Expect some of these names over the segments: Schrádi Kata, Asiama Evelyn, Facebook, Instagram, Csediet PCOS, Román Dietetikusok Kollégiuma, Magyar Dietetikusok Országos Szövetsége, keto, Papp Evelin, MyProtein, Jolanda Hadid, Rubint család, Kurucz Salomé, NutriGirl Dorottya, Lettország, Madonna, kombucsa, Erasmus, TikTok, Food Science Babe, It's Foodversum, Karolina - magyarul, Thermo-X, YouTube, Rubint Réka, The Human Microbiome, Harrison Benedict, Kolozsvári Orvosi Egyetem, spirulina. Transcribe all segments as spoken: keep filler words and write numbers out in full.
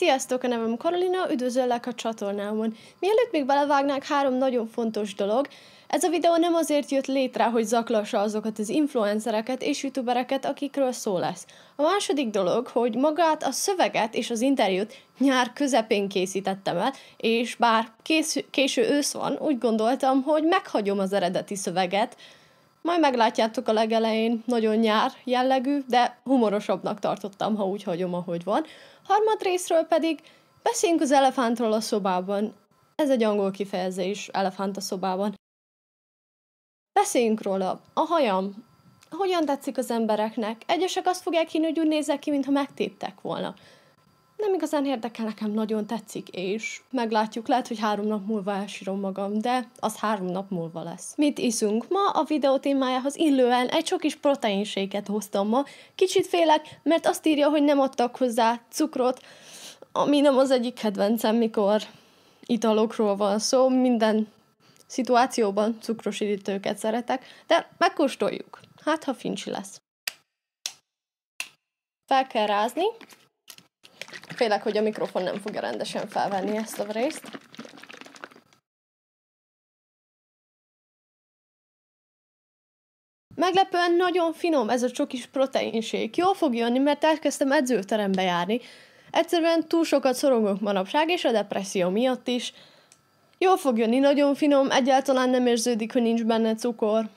Sziasztok, a nevem Karolina, üdvözöllek a csatornámon. Mielőtt még belevágnánk, három nagyon fontos dolog. Ez a videó nem azért jött létre, hogy zaklassa azokat az influencereket és youtubereket, akikről szó lesz. A második dolog, hogy magát a szöveget és az interjút nyár közepén készítettem el, és bár késő, késő ősz van, úgy gondoltam, hogy meghagyom az eredeti szöveget. Majd meglátjátok a legelején, nagyon nyár jellegű, de humorosabbnak tartottam, ha úgy hagyom, ahogy van. Harmad részről pedig beszéljünk az elefántról a szobában. Ez egy angol kifejezés, elefánt a szobában. Beszéljünk róla. A hajam. Hogyan tetszik az embereknek? Egyesek azt fogják hinni, hogy úgy nézek ki, mintha megtéptek volna. Nem igazán érdekel, nekem nagyon tetszik, és meglátjuk, lehet, hogy három nap múlva elsírom magam, de az három nap múlva lesz. Mit iszunk? Ma a videó témájához illően egy sok kis proteinséket hoztam ma. Kicsit félek, mert azt írja, hogy nem adtak hozzá cukrot, ami nem az egyik kedvencem, mikor italokról van szó. Minden szituációban cukrosítőket szeretek, de megkóstoljuk. Hát, ha fincsi lesz. Fel kell rázni. Félek, hogy a mikrofon nem fogja rendesen felvenni ezt a részt. Meglepően nagyon finom ez a csokis proteinsék. Jól fog jönni, mert elkezdtem edzőterembe járni. Egyszerűen túl sokat szorongok manapság, és a depresszió miatt is. Jól fog jönni, nagyon finom, egyáltalán nem érződik, hogy nincs benne cukor.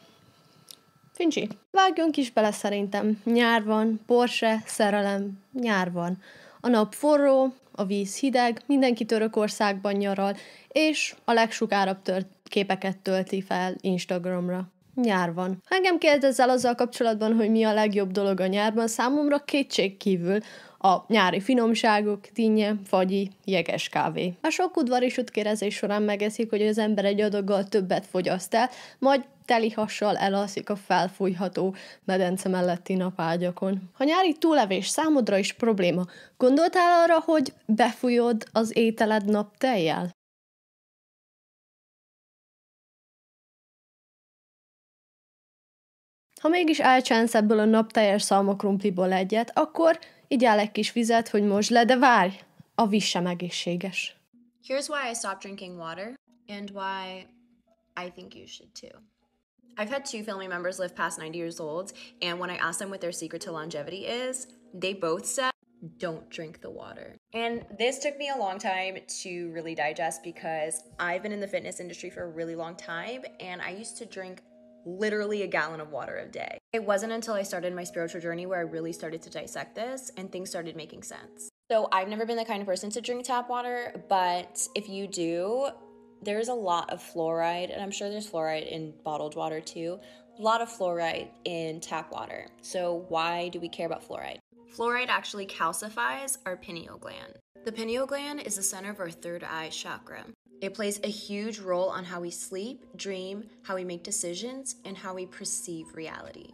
Fincsi. Vágjunk is bele szerintem. Nyár van, Porsche, szerelem, nyár van. A nap forró, a víz hideg, mindenki Törökországban nyaral, és a legsugárabb tört képeket tölti fel Instagramra. Nyár van. Ha engem kérdezzel azzal kapcsolatban, hogy mi a legjobb dolog a nyárban, számomra kétségkívül a nyári finomságok, dinnye, fagyi, jeges kávé. A sok udvari sütkérezés során megeszik, hogy az ember egy adaggal többet fogyaszt el, majd teli hassal elalszik a felfújható medence melletti napágyakon. Ha nyári túlevés számodra is probléma, gondoltál arra, hogy befújod az ételed nap tejjel? Ha mégis elcsánsz ebből a napteljes szalmakrumpliból egyet, akkor igyál egy kis vizet, hogy mosd le, de várj, a víz sem egészséges. Here's why I stopped drinking water and why I think you should too. I've had two family members live past ninety years old, and when I asked them what their secret to longevity is, they both said, don't drink the water. And this took me a long time to really digest because I've been in the fitness industry for a really long time, and I used to drink literally a gallon of water a day. It wasn't until I started my spiritual journey where I really started to dissect this and things started making sense. So I've never been the kind of person to drink tap water, but if you do, there's a lot of fluoride, and I'm sure there's fluoride in bottled water too, a lot of fluoride in tap water. So why do we care about fluoride? Fluoride actually calcifies our pineal gland. The pineal gland is the center of our third eye chakra. It plays a huge role on how we sleep, dream, how we make decisions, and how we perceive reality.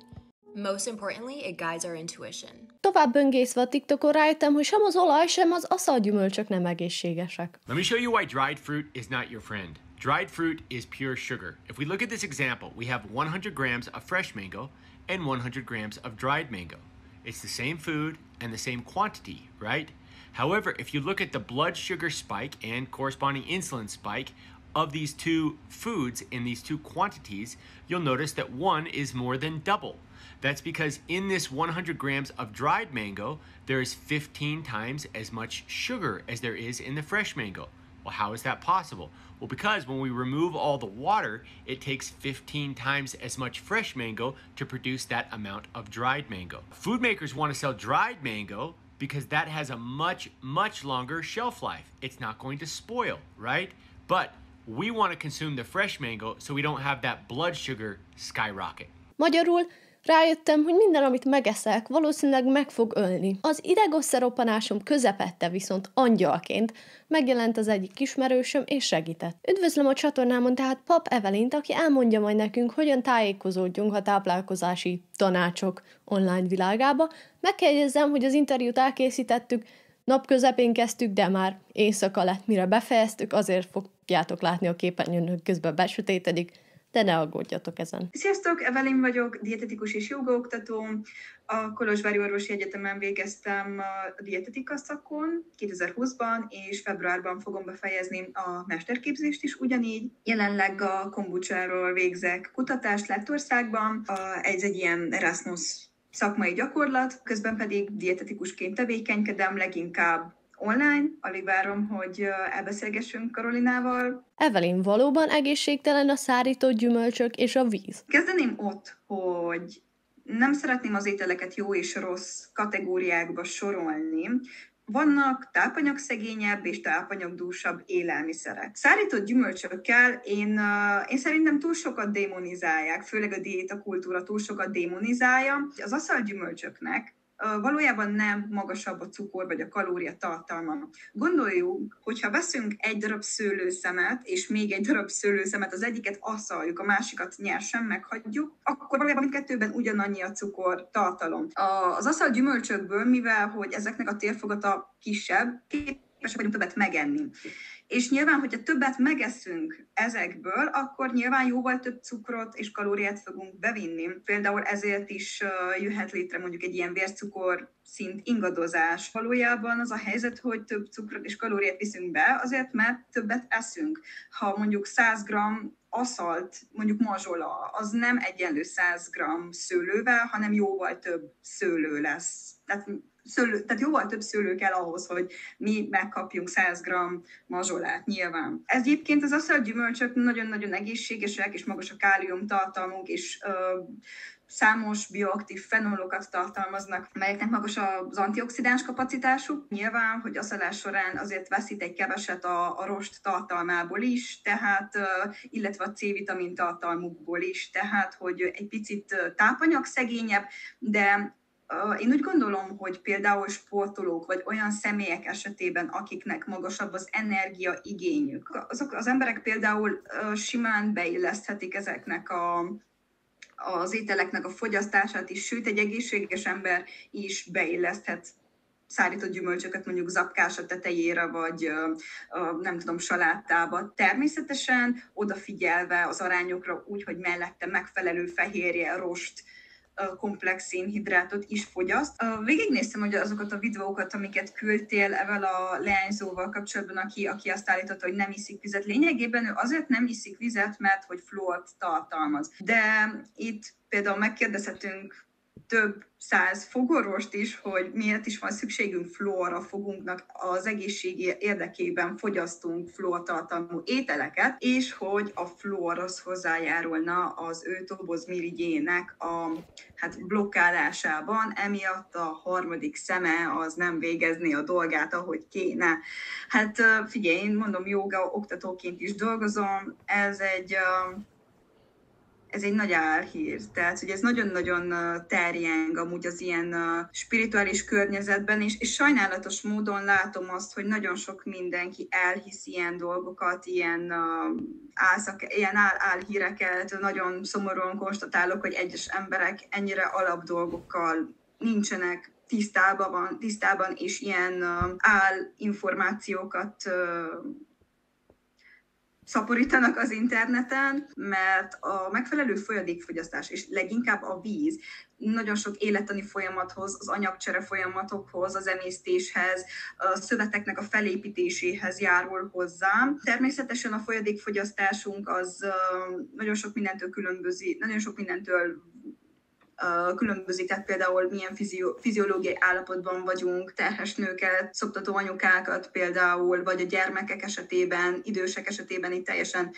Most importantly, it guides our intuition. Tovább böngészve a TikTokon rájöttem, hogy sem az olaj, sem az aszalgyümölcsök nem egészségesek. Let me show you why dried fruit is not your friend. Dried fruit is pure sugar. If we look at this example, we have one hundred grams of fresh mango and one hundred grams of dried mango. It's the same food and the same quantity, right? However, if you look at the blood sugar spike and corresponding insulin spike of these two foods in these two quantities, you'll notice that one is more than double. That's because in this one hundred grams of dried mango, there is fifteen times as much sugar as there is in the fresh mango. Well, how is that possible? Well, because when we remove all the water, it takes fifteen times as much fresh mango to produce that amount of dried mango. Food makers want to sell dried mango because that has a much, much longer shelf life. It's not going to spoil, right? But we want to consume the fresh mango so we don't have that blood sugar skyrocket. Magyarul rájöttem, hogy minden, amit megeszek, valószínűleg meg fog ölni. Az idegoszeroppanásom közepette viszont angyalként megjelent az egyik ismerősöm és segített. Üdvözlöm a csatornámon tehát Papp Evelint, aki elmondja majd nekünk, hogyan tájékozódjunk a táplálkozási tanácsok online világába. Megjegyezzem, hogy az interjút elkészítettük, napközepén kezdtük, de már éjszaka lett, mire befejeztük, azért fogjátok látni a képernyőn, hogy közben besötétedik. de ne aggódjatok ezen. Sziasztok, Evelin vagyok, dietetikus és jogaoktató. A Kolozsvári Orvosi Egyetemen végeztem a dietetika szakon kétezer-húszban, és februárban fogom befejezni a mesterképzést is ugyanígy. Jelenleg a kombucsáról végzek kutatást Lettországban. Ez egy ilyen Erasmus szakmai gyakorlat, közben pedig dietetikusként tevékenykedem, leginkább online. Alig várom, hogy elbeszélgessünk Karolinával. Evelyn, valóban egészségtelen a szárított gyümölcsök és a víz? Kezdeném ott, hogy nem szeretném az ételeket jó és rossz kategóriákba sorolni. Vannak tápanyagszegényebb és tápanyagdúsabb élelmiszerek. Szárított gyümölcsökkel én, én szerintem túl sokat démonizálják, főleg a diétakultúra túl sokat démonizálja. Az aszalt gyümölcsöknek valójában nem magasabb a cukor vagy a kalória tartalma. Gondoljuk, hogyha veszünk egy darab szőlőszemet, és még egy darab szőlőszemet, az egyiket asszaljuk, a másikat nyersen meghagyjuk, akkor valójában mindkettőben ugyanannyi a cukor tartalom. Az asszalt gyümölcsökből, mivel hogy ezeknek a térfogata kisebb, képesek vagyunk többet megenni. És nyilván, hogyha többet megeszünk ezekből, akkor nyilván jóval több cukrot és kalóriát fogunk bevinni. Például ezért is jöhet létre mondjuk egy ilyen vércukor szint ingadozás. Valójában az a helyzet, hogy több cukrot és kalóriát viszünk be, azért mert többet eszünk. Ha mondjuk száz gramm aszalt, mondjuk mazsola, az nem egyenlő száz gramm szőlővel, hanem jóval több szőlő lesz. Tehát Szőlő, tehát jóval több szőlő kell ahhoz, hogy mi megkapjunk száz gramm mazsolát nyilván. Ez egyébként az asszalt gyümölcsök nagyon-nagyon egészségesek, és magas a kálium tartalmuk, és ö, számos bioaktív fenolokat tartalmaznak, melyeknek magas az antioxidáns kapacitásuk. Nyilván, hogy asszalás során azért veszít egy keveset a, a rost tartalmából is, tehát, ö, illetve a C-vitamin tartalmukból is, tehát, hogy egy picit tápanyagszegényebb, de én úgy gondolom, hogy például sportolók, vagy olyan személyek esetében, akiknek magasabb az energiaigényük, azok az emberek például simán beilleszthetik ezeknek a, az ételeknek a fogyasztását is, sőt, egy egészséges ember is beilleszthet szárított gyümölcsöket mondjuk zapkása tetejére, vagy nem tudom, salátába. Természetesen odafigyelve az arányokra úgy, hogy mellette megfelelő fehérje, rost, komplex szénhidrátot is fogyaszt. Végignéztem, hogy azokat a videókat, amiket küldtél evel a leányzóval kapcsolatban, aki, aki azt állította, hogy nem iszik vizet. Lényegében ő azért nem iszik vizet, mert hogy fluort tartalmaz. De itt például megkérdezhetünk több száz fogorvost is, hogy miért is van szükségünk fluorra, fogunknak az egészség érdekében fogyasztunk fluortartalmú ételeket, és hogy a fluor az hozzájárulna az ő tobozmirigyének a hát, blokkálásában, emiatt a harmadik szeme az nem végezné a dolgát, ahogy kéne. Hát figyelj, én mondom, jóga oktatóként is dolgozom, ez egy... Ez egy nagy álhír, tehát hogy ez nagyon-nagyon terjeng amúgy az ilyen spirituális környezetben, és, és sajnálatos módon látom azt, hogy nagyon sok mindenki elhisz ilyen dolgokat, ilyen, álszak, ilyen ál, álhíreket. Nagyon szomorúan konstatálok, hogy egyes emberek ennyire alap dolgokkal nincsenek tisztában, van, tisztában és ilyen áll információkat szaporítanak az interneten, mert a megfelelő folyadékfogyasztás, és leginkább a víz, nagyon sok élettani folyamathoz, az anyagcsere folyamatokhoz, az emésztéshez, a szöveteknek a felépítéséhez járul hozzá. Természetesen a folyadékfogyasztásunk az nagyon sok mindentől különbözik, nagyon sok mindentől különbözik, tehát például milyen fizió, fiziológiai állapotban vagyunk, terhes nőket, szoptató anyukákat például, vagy a gyermekek esetében, idősek esetében itt teljesen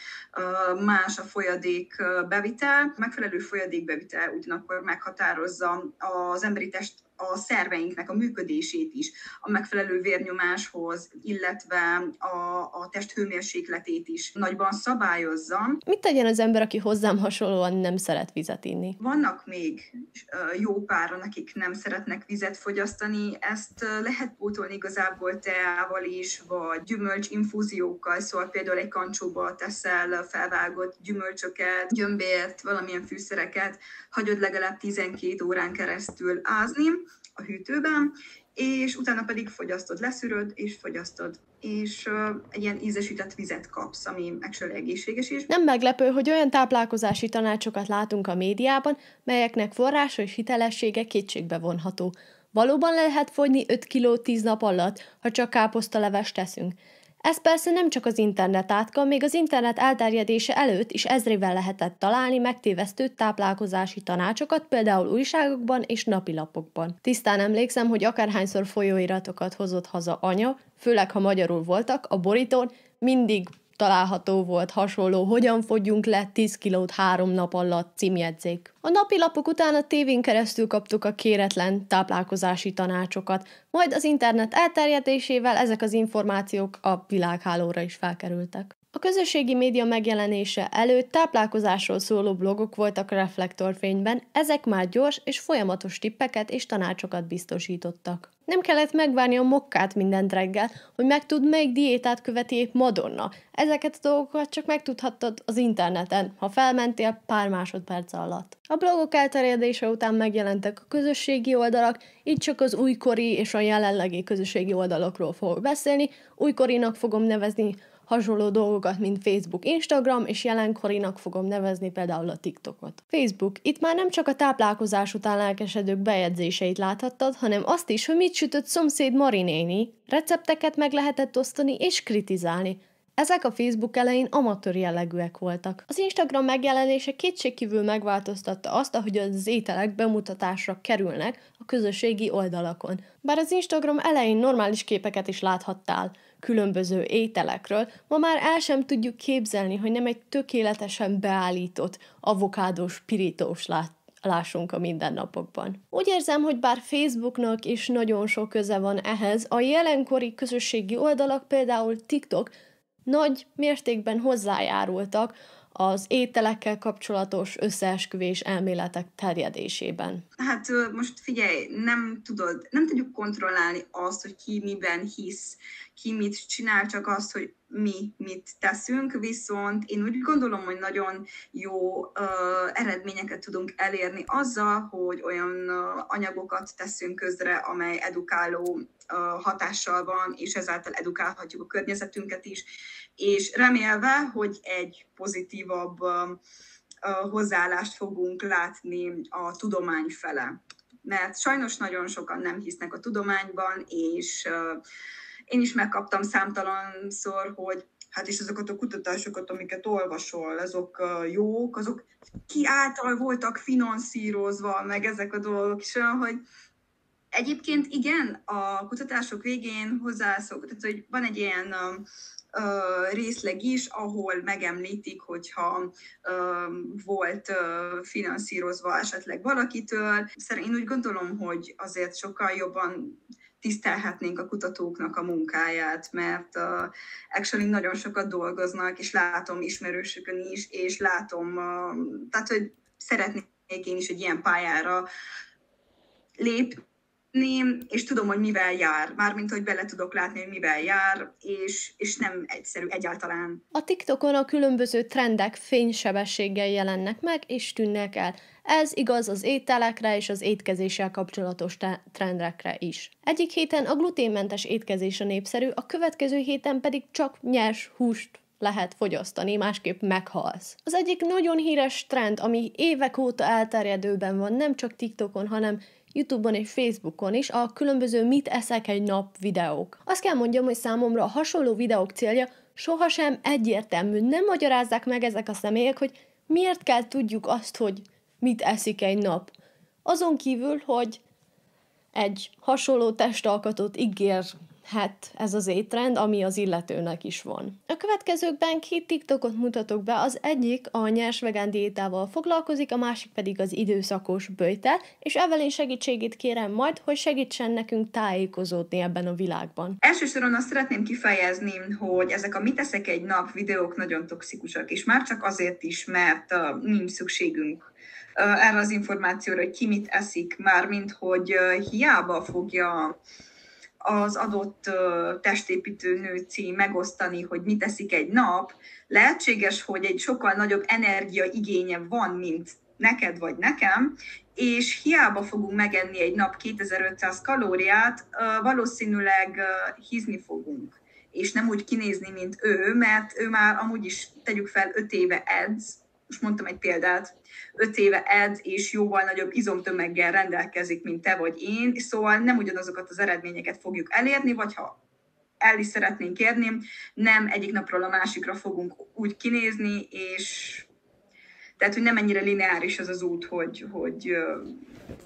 uh, más a folyadék bevitel. Megfelelő folyadék bevitel ugyanakkor meghatározza az emberi test a szerveinknek a működését is, a megfelelő vérnyomáshoz, illetve a, a test hőmérsékletét is nagyban szabályozza. Mit tegyen az ember, aki hozzám hasonlóan nem szeret vizet inni? Vannak még jó páran, akik nem szeretnek vizet fogyasztani, ezt lehet pótolni igazából teával is, vagy gyümölcsinfúziókkal, szóval például egy kancsóba teszel felvágott gyümölcsöket, gyömbért, valamilyen fűszereket, hagyod legalább tizenkét órán keresztül ázni a hűtőben, és utána pedig fogyasztod, leszűröd, és fogyasztod, és uh, egy ilyen ízesített vizet kapsz, ami actually egészséges is. Nem meglepő, hogy olyan táplálkozási tanácsokat látunk a médiában, melyeknek forrása és hitelessége kétségbe vonható. Valóban le lehet fogyni öt kilót tíz nap alatt, ha csak káposztalevest teszünk. Ez persze nem csak az internet átka, még az internet elterjedése előtt is ezrével lehetett találni megtévesztő táplálkozási tanácsokat, például újságokban és napilapokban. Tisztán emlékszem, hogy akárhányszor folyóiratokat hozott haza anya, főleg ha magyarul voltak, a borítón mindig található volt hasonló "Hogyan fogyjunk le tíz kilót három nap alatt" címjegyzék. A napilapok után a tévén keresztül kaptuk a kéretlen táplálkozási tanácsokat, majd az internet elterjedésével ezek az információk a világhálóra is felkerültek. A közösségi média megjelenése előtt táplálkozásról szóló blogok voltak reflektorfényben, ezek már gyors és folyamatos tippeket és tanácsokat biztosítottak. Nem kellett megvárni a mokkát mindent reggel, hogy megtudd, melyik diétát követi épp Madonna. Ezeket a dolgokat csak megtudhattad az interneten, ha felmentél pár másodperc alatt. A blogok elterjedése után megjelentek a közösségi oldalak, így csak az újkori és a jelenlegi közösségi oldalakról fogok beszélni, újkorinak fogom nevezni hasonló dolgokat, mint Facebook, Instagram, és jelenkorinak fogom nevezni például a TikTokot. Facebook. Itt már nem csak a táplálkozás után lelkesedők bejegyzéseit láthattad, hanem azt is, hogy mit sütött szomszéd Mari néni, recepteket meg lehetett osztani és kritizálni. Ezek a Facebook elején amatőr jellegűek voltak. Az Instagram megjelenése kétségkívül megváltoztatta azt, ahogy az ételek bemutatásra kerülnek a közösségi oldalakon. Bár az Instagram elején normális képeket is láthattál különböző ételekről, ma már el sem tudjuk képzelni, hogy nem egy tökéletesen beállított avokádós pirítós lát. lássunk a mindennapokban. Úgy érzem, hogy bár Facebooknak is nagyon sok köze van ehhez, a jelenkori közösségi oldalak, például TikTok, nagy mértékben hozzájárultak az ételekkel kapcsolatos összeesküvés elméletek terjedésében. Hát most figyelj, nem tudod, nem tudjuk kontrollálni azt, hogy ki miben hisz, ki mit csinál, csak azt, hogy mi mit teszünk, viszont én úgy gondolom, hogy nagyon jó ö, eredményeket tudunk elérni azzal, hogy olyan ö, anyagokat teszünk közre, amely edukáló ö, hatással van, és ezáltal edukálhatjuk a környezetünket is, és remélve, hogy egy pozitívabb ö, ö, hozzáállást fogunk látni a tudomány fele. Mert sajnos nagyon sokan nem hisznek a tudományban, és ö, én is megkaptam számtalanszor, hogy hát és azokat a kutatásokat, amiket olvasol, azok jók, azok ki által voltak finanszírozva, meg ezek a dolgok is olyan, hogy egyébként igen, a kutatások végén hozzászok, tehát hogy van egy ilyen ö, részleg is, ahol megemlítik, hogyha ö, volt ö, finanszírozva esetleg valakitől. Szerintem én úgy gondolom, hogy azért sokkal jobban tisztelhetnénk a kutatóknak a munkáját, mert uh, actually nagyon sokat dolgoznak, és látom ismerősökön is, és látom, uh, tehát, hogy szeretnék én is egy ilyen pályára lépni, és tudom, hogy mivel jár, mármint, hogy bele tudok látni, hogy mivel jár, és, és nem egyszerű egyáltalán. A TikTokon a különböző trendek fénysebességgel jelennek meg, és tűnnek el. Ez igaz az ételekre és az étkezéssel kapcsolatos trendekre is. Egyik héten a gluténmentes étkezés a népszerű, a következő héten pedig csak nyers húst lehet fogyasztani, másképp meghalsz. Az egyik nagyon híres trend, ami évek óta elterjedőben van, nem csak TikTokon, hanem YouTube-on és Facebookon is, a különböző "mit eszek egy nap" videók. Azt kell mondjam, hogy számomra a hasonló videók célja sohasem egyértelmű. Nem magyarázzák meg ezek a személyek, hogy miért kell tudjuk azt, hogy mit eszik egy nap. Azon kívül, hogy egy hasonló testalkatot ígérhet ez az étrend, ami az illetőnek is van. A következőkben két TikTokot mutatok be, az egyik a nyers vegán diétával foglalkozik, a másik pedig az időszakos böjtel, és Evelyn segítségét kérem majd, hogy segítsen nekünk tájékozódni ebben a világban. Elsősorban azt szeretném kifejezni, hogy ezek a "mit eszek egy nap" videók nagyon toxikusak, és már csak azért is, mert uh, nincs szükségünk erre az információra, hogy ki mit eszik, mármint, hogy hiába fogja az adott testépítő nőci megosztani, hogy mit eszik egy nap, lehetséges, hogy egy sokkal nagyobb energiaigénye van, mint neked vagy nekem, és hiába fogunk megenni egy nap kétezer-ötszáz kalóriát, valószínűleg hízni fogunk, és nem úgy kinézni, mint ő, mert ő már amúgy is, tegyük fel, öt éve edz, most mondtam egy példát, öt éve edz, és jóval nagyobb izomtömeggel rendelkezik, mint te vagy én, szóval nem ugyanazokat az eredményeket fogjuk elérni, vagy ha el is szeretnénk érni, nem egyik napról a másikra fogunk úgy kinézni, és tehát, hogy nem ennyire lineáris az az út, hogy, hogy,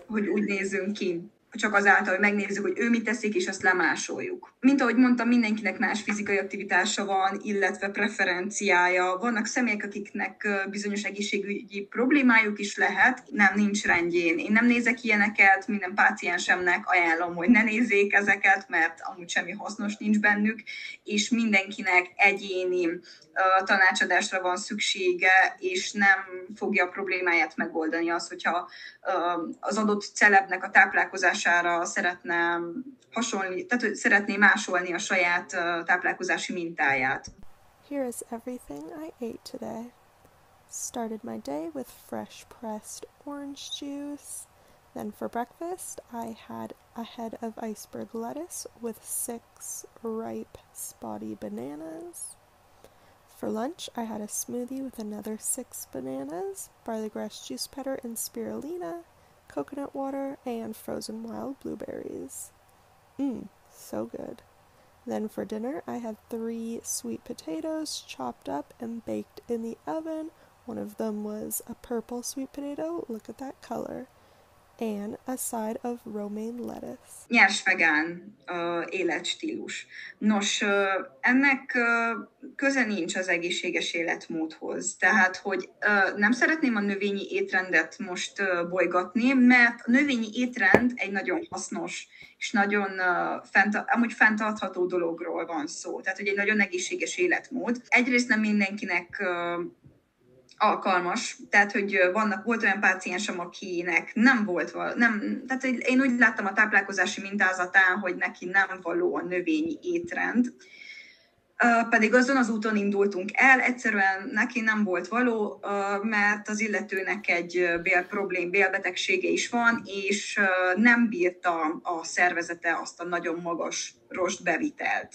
hogy úgy nézzünk ki. Csak azáltal, hogy megnézzük, hogy ő mit teszik, és azt lemásoljuk. Mint ahogy mondtam, mindenkinek más fizikai aktivitása van, illetve preferenciája. Vannak személyek, akiknek bizonyos egészségügyi problémájuk is lehet. Nem, nincs rendjén. Én nem nézek ilyeneket, minden páciensemnek ajánlom, hogy ne nézzék ezeket, mert amúgy semmi hasznos nincs bennük, és mindenkinek egyéni tanácsadásra van szüksége, és nem fogja a problémáját megoldani az, hogyha az adott celebnek a táplálkozására szeretne hasonlítani, tehát hogy szeretné másolni a saját táplálkozási mintáját. Here is everything I ate today. Started my day with fresh pressed orange juice. Then for breakfast I had a head of iceberg lettuce with six ripe spotty bananas. For lunch, I had a smoothie with another six bananas, barley grass juice powder and spirulina, coconut water, and frozen wild blueberries. Mmm, so good. Then for dinner, I had three sweet potatoes chopped up and baked in the oven. One of them was a purple sweet potato, look at that color, and a side of romaine lettuce. Nyers vegán uh, életstílus. Nos, uh, ennek uh, köze nincs az egészséges életmódhoz. Tehát, hogy uh, nem szeretném a növényi étrendet most uh, bolygatni, mert a növényi étrend egy nagyon hasznos és nagyon uh, fent, amúgy fenntartható dologról van szó. Tehát, hogy egy nagyon egészséges életmód. Egyrészt nem mindenkinek uh, alkalmas, tehát, hogy vannak, volt olyan páciensem, akinek nem volt, nem, tehát én úgy láttam a táplálkozási mintázatán, hogy neki nem való a növényi étrend, pedig azon az úton indultunk el, egyszerűen neki nem volt való, mert az illetőnek egy bél problém, bélbetegsége is van, és nem bírta a szervezete azt a nagyon magas rostbevitelt.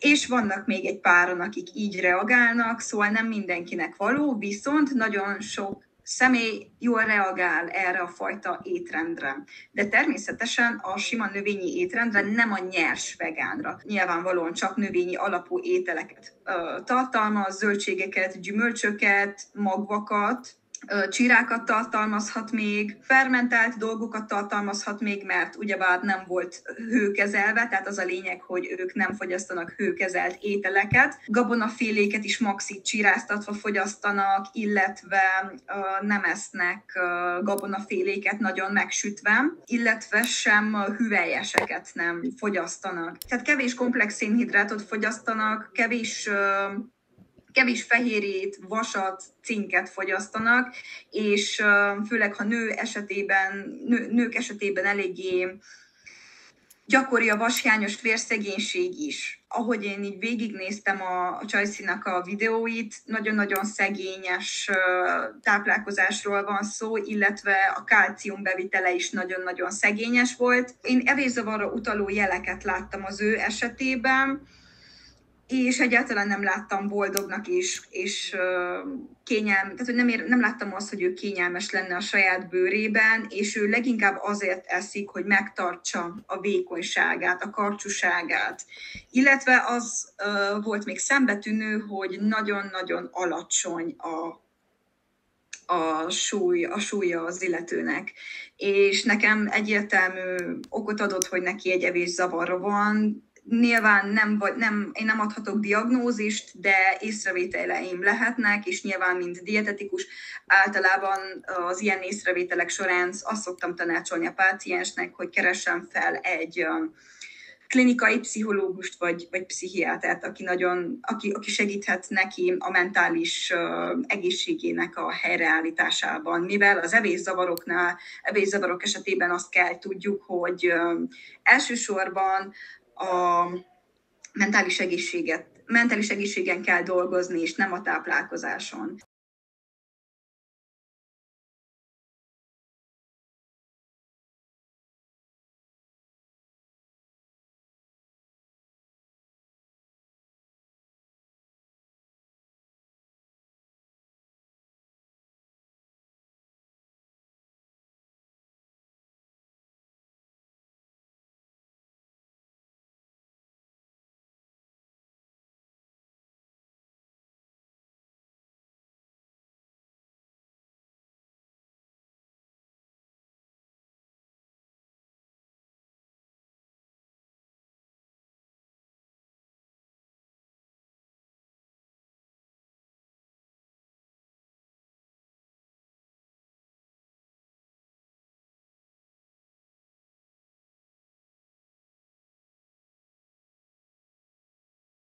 És vannak még egy páran, akik így reagálnak, szóval nem mindenkinek való, viszont nagyon sok személy jól reagál erre a fajta étrendre. De természetesen a sima növényi étrendre, nem a nyers vegánra. Nyilvánvalóan csak növényi alapú ételeket ö, tartalmaz, zöldségeket, gyümölcsöket, magvakat, csirákat tartalmazhat még, fermentált dolgokat tartalmazhat még, mert ugyebár nem volt hőkezelve, tehát az a lényeg, hogy ők nem fogyasztanak hőkezelt ételeket. Gabonaféléket is maxi csiráztatva fogyasztanak, illetve uh, nem esznek uh, gabonaféléket nagyon megsütve, illetve sem uh, hüvelyeseket nem fogyasztanak. Tehát kevés komplex szénhidrátot fogyasztanak, kevés... Uh, kevés fehérjét, vasat, cinket fogyasztanak, és főleg, ha nő esetében, nő, nők esetében eléggé gyakori a vashiányos vérszegénység is. Ahogy én így végignéztem a, a Csajcinak a videóit, nagyon-nagyon szegényes táplálkozásról van szó, illetve a kálcium bevitele is nagyon-nagyon szegényes volt. Én evészavarra utaló jeleket láttam az ő esetében, és egyáltalán nem láttam boldognak és, és uh, kényelmes, tehát hogy nem, ér, nem láttam azt, hogy ő kényelmes lenne a saját bőrében, és ő leginkább azért eszik, hogy megtartsa a vékonyságát, a karcsúságát. Illetve az uh, volt még szembetűnő, hogy nagyon-nagyon alacsony a a súly, a súlya az illetőnek. És nekem egyértelmű okot adott, hogy neki egy evészavarra van. Nyilván nem, vagy nem, én nem adhatok diagnózist, de észrevételeim lehetnek, és nyilván, mint dietetikus, általában az ilyen észrevételek során azt szoktam tanácsolni a páciensnek, hogy keressen fel egy klinikai pszichológust vagy, vagy pszichiátert, aki, nagyon, aki, aki segíthet neki a mentális egészségének a helyreállításában. Mivel az evészavaroknál, evészavarok esetében azt kell tudjuk, hogy elsősorban a mentális egészséget, mentális egészségen kell dolgozni, és nem a táplálkozáson.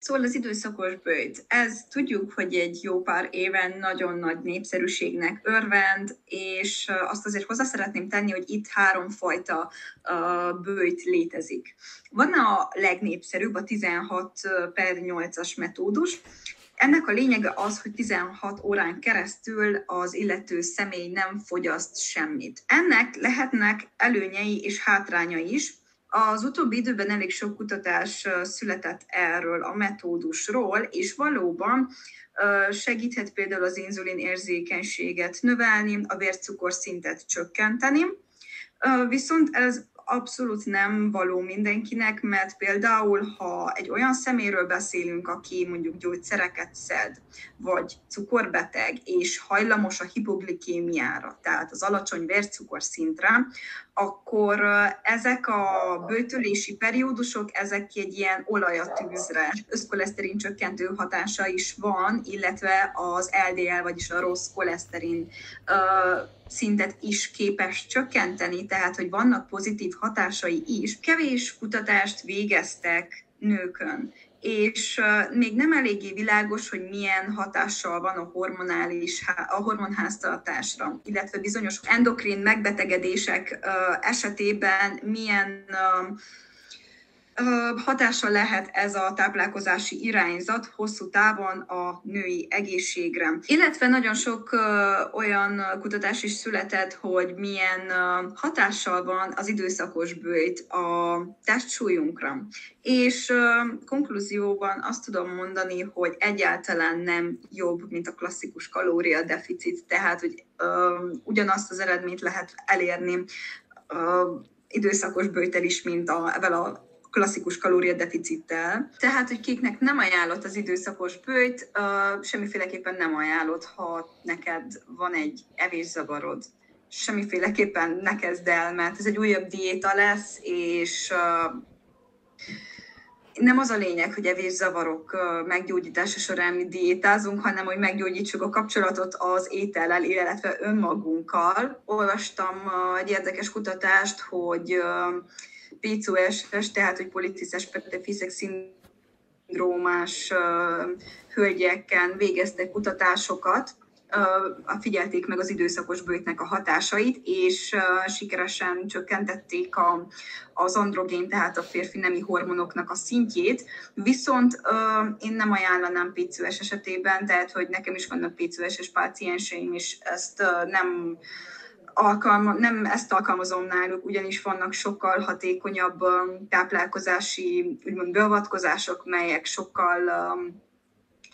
Szóval az időszakos bőjt. Ez tudjuk, hogy egy jó pár éven nagyon nagy népszerűségnek örvend, és azt azért hozzá szeretném tenni, hogy itt háromfajta bőjt létezik. Van a legnépszerűbb, a tizenhat per nyolcas metódus. Ennek a lényege az, hogy tizenhat órán keresztül az illető személy nem fogyaszt semmit. Ennek lehetnek előnyei és hátrányai is. Az utóbbi időben elég sok kutatás született erről a metódusról, és valóban segíthet például az inzulin érzékenységet növelni, a vércukorszintet csökkenteni, viszont ez abszolút nem való mindenkinek, mert például, ha egy olyan személyről beszélünk, aki mondjuk gyógyszereket szed, vagy cukorbeteg, és hajlamos a hipoglikémiára, tehát az alacsony vércukorszintre, akkor ezek a böjtölési periódusok, ezek egy ilyen olaj a tűzre. Összkoleszterin csökkentő hatása is van, illetve az el dé el, vagyis a rossz koleszterin szintet is képes csökkenteni, tehát hogy vannak pozitív hatásai is. Kevés kutatást végeztek nőkön, és még nem eléggé világos, hogy milyen hatással van a hormonális, a hormonháztartásra, illetve bizonyos endokrin megbetegedések esetében milyen hatása lehet ez a táplálkozási irányzat hosszú távon a női egészségre. Illetve nagyon sok olyan kutatás is született, hogy milyen hatással van az időszakos bőjt a testsúlyunkra. És konklúzióban azt tudom mondani, hogy egyáltalán nem jobb, mint a klasszikus kalóriadeficit, tehát hogy ugyanazt az eredményt lehet elérni időszakos bőjtel is, mint a, evel a klasszikus kalóriadeficittel. Tehát, hogy kiknek nem ajánlott az időszakos bőjt, uh, semmiféleképpen nem ajánlott, ha neked van egy evészavarod. Semmiféleképpen ne kezd el, mert ez egy újabb diéta lesz, és uh, nem az a lényeg, hogy evészavarok uh, meggyógyítása során mi diétázunk, hanem hogy meggyógyítsuk a kapcsolatot az étellel, illetve önmagunkkal. Olvastam uh, egy érdekes kutatást, hogy uh, pé cé o es-es, tehát hogy polycisztikus peptidfizek-szindrómás uh, hölgyeken végeztek kutatásokat, uh, figyelték meg az időszakos bőjtnek a hatásait, és uh, sikeresen csökkentették a, az androgén, tehát a férfi nemi hormonoknak a szintjét, viszont uh, én nem ajánlanám pé cé o es esetében, tehát hogy nekem is vannak pé cé o es-es pácienseim, és ezt uh, nem... Alkalma, nem ezt alkalmazom náluk, ugyanis vannak sokkal hatékonyabb táplálkozási, úgymond beavatkozások, melyek sokkal um,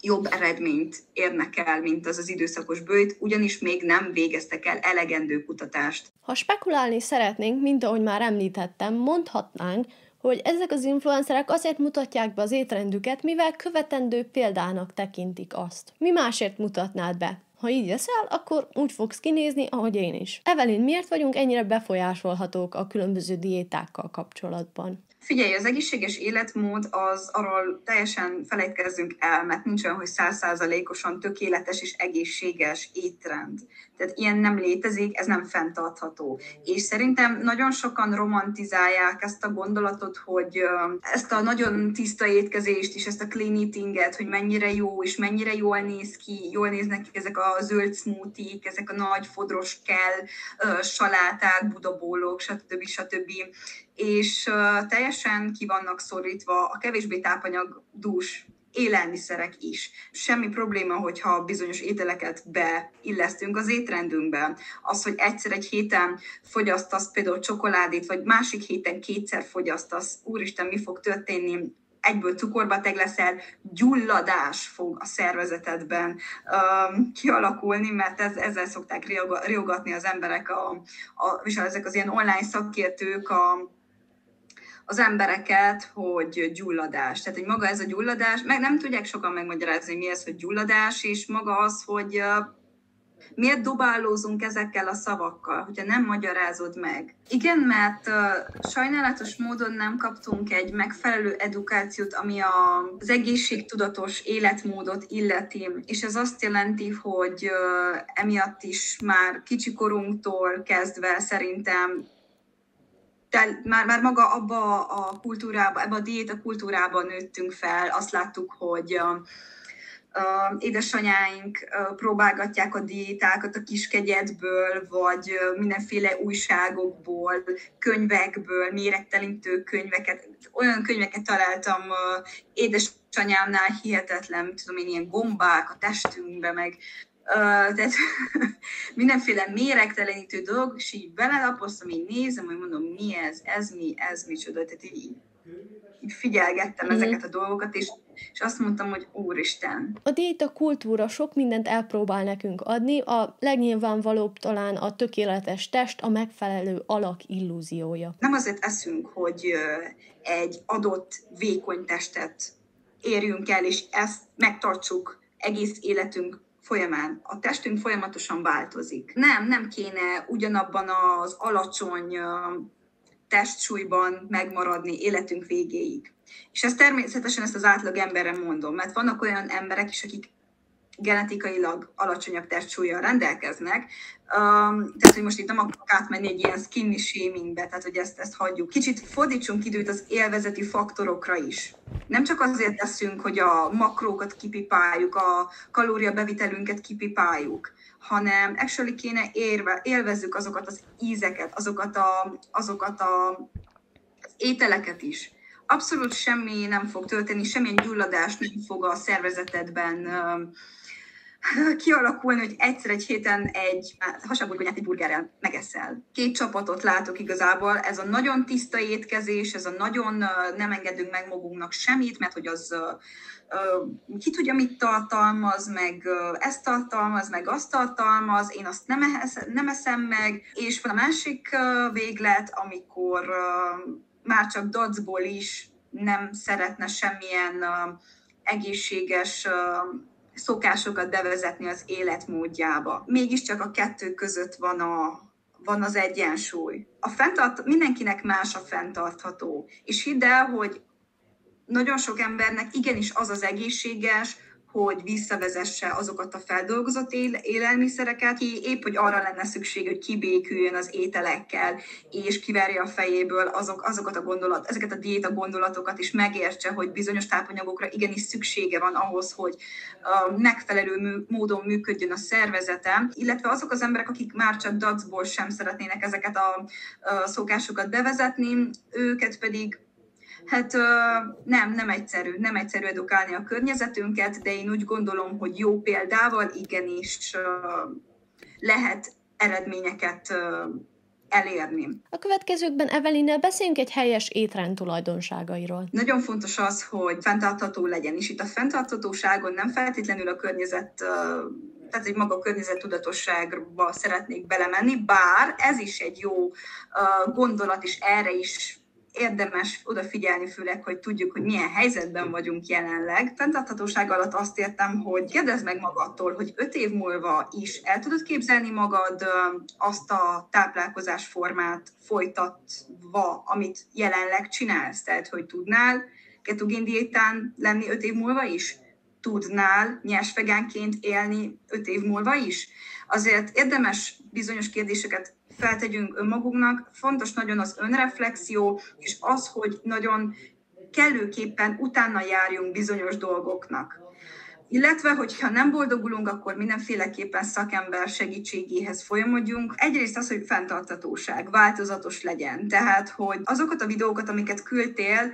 jobb eredményt érnek el, mint az az időszakos bőjt, ugyanis még nem végeztek el elegendő kutatást. Ha spekulálni szeretnénk, mint ahogy már említettem, mondhatnánk, hogy ezek az influencerek azért mutatják be az étrendüket, mivel követendő példának tekintik azt. Mi másért mutatnád be? Ha így leszel, akkor úgy fogsz kinézni, ahogy én is. Evelyn, miért vagyunk ennyire befolyásolhatók a különböző diétákkal kapcsolatban? Figyelj, az egészséges életmód az arról teljesen felejtkezzünk el, mert nincs olyan, hogy száz százalékosan tökéletes és egészséges étrend. Tehát ilyen nem létezik, ez nem fenntartható. És szerintem nagyon sokan romantizálják ezt a gondolatot, hogy ezt a nagyon tiszta étkezést és ezt a clean eatinget, hogy mennyire jó és mennyire jól néz ki, jól néznek ki ezek a zöld smoothie-k, ezek a nagy fodros kell, saláták, budabólók, stb. stb. És teljesen ki vannak szorítva a kevésbé tápanyagdús élelmiszerek is. Semmi probléma, hogyha bizonyos ételeket beillesztünk az étrendünkbe. Az, hogy egyszer egy héten fogyasztasz például csokoládét, vagy másik héten kétszer fogyasztasz, úristen, mi fog történni? Egyből cukorbeteg leszel, gyulladás fog a szervezetedben um, kialakulni, mert ez, ezzel szokták riogatni az emberek, a, a, és ezek az ilyen online szakértők a, az embereket, hogy gyulladás. Tehát, hogy maga ez a gyulladás, meg nem tudják sokan megmagyarázni, mi ez, hogy gyulladás, és maga az, hogy uh, miért dobálózunk ezekkel a szavakkal, hogyha nem magyarázod meg? Igen, mert uh, sajnálatos módon nem kaptunk egy megfelelő edukációt, ami a, az egészségtudatos életmódot illeti, és ez azt jelenti, hogy uh, emiatt is már kicsi korunktól kezdve szerintem tehát már, már maga abba a kultúrába, ebbe a diéta kultúrában nőttünk fel, azt láttuk, hogy édesanyáink próbálgatják a diétákat a kiskegyedből, vagy mindenféle újságokból, könyvekből, mérettelintő könyveket. Olyan könyveket találtam édesanyámnál hihetetlen, tudom én, ilyen gombák a testünkbe, meg tehát mindenféle méregtelenítő dolog, és így belelapoztam, így nézem, hogy mondom, mi ez, ez mi, ez micsoda, tehát így figyelgettem mm-hmm. ezeket a dolgokat, és, és azt mondtam, hogy úristen. A diéta kultúra sok mindent elpróbál nekünk adni, a legnyilvánvalóbb talán a tökéletes test, a megfelelő alak illúziója. Nem azért eszünk, hogy egy adott vékony testet érjünk el, és ezt megtartsuk egész életünk folyamán. A testünk folyamatosan változik. Nem, nem kéne ugyanabban az alacsony testsúlyban megmaradni életünk végéig. És ezt természetesen ezt az átlag emberre mondom, mert vannak olyan emberek is, akik genetikailag alacsonyabb testsúllyal rendelkeznek, tehát, hogy most itt nem akarok átmenni egy ilyen skinny shamingbe, tehát, hogy ezt, ezt hagyjuk. Kicsit fordítsunk időt az élvezeti faktorokra is. Nem csak azért teszünk, hogy a makrókat kipipáljuk, a kalóriabevitelünket kipipáljuk, hanem actually kéne érve, élvezzük azokat az ízeket, azokat a, azokat a ételeket is. Abszolút semmi nem fog történni, semmilyen gyulladás nem fog a szervezetedben kialakulni, hogy egyszer egy héten egy hasábburgonyát egy burgerrel megeszel. Két csapatot látok igazából, ez a nagyon tiszta étkezés, ez a nagyon nem engedünk meg magunknak semmit, mert hogy az ki tudja mit tartalmaz, meg ezt tartalmaz, meg azt tartalmaz, én azt nem, eszem, nem eszem meg, és van a másik véglet, amikor már csak dacból is nem szeretne semmilyen egészséges szokásokat bevezetni az életmódjába. Mégiscsak a kettő között van, a, van az egyensúly. A fenntart, mindenkinek más a fenntartható. És hidd el, hogy nagyon sok embernek igenis az az egészséges, hogy visszavezesse azokat a feldolgozott élelmiszereket, ki épp, hogy arra lenne szükség, hogy kibéküljön az ételekkel, és kiverje a fejéből azok, azokat a gondolat, ezeket a diéta gondolatokat, és megértse, hogy bizonyos tápanyagokra igenis szüksége van ahhoz, hogy uh, megfelelő módon működjön a szervezete, illetve azok az emberek, akik már csak dacból sem szeretnének ezeket a uh, szokásokat bevezetni, őket pedig hát nem, nem egyszerű, nem egyszerű edukálni a környezetünket, de én úgy gondolom, hogy jó példával igenis lehet eredményeket elérni. A következőkben Evelinnel beszéljünk egy helyes étrend tulajdonságairól. Nagyon fontos az, hogy fenntartható legyen, és itt a fenntarthatóságon nem feltétlenül a környezet, tehát egy maga a környezettudatosságba szeretnék belemenni, bár ez is egy jó gondolat, és erre is érdemes odafigyelni, főleg, hogy tudjuk, hogy milyen helyzetben vagyunk jelenleg. Fenntarthatóság alatt azt értem, hogy kérdezd meg magadtól, hogy öt év múlva is el tudod képzelni magad azt a táplálkozásformát folytatva, amit jelenleg csinálsz. Tehát, hogy tudnál ketogén diétán lenni öt év múlva is? Tudnál nyersvegánként élni öt év múlva is? Azért érdemes bizonyos kérdéseket feltegyünk önmagunknak. Fontos nagyon az önreflexió, és az, hogy nagyon kellőképpen utána járjunk bizonyos dolgoknak. Illetve, hogyha nem boldogulunk, akkor mindenféleképpen szakember segítségéhez folyamodjunk. Egyrészt az, hogy fenntarthatóság, változatos legyen. Tehát, hogy azokat a videókat, amiket küldtél,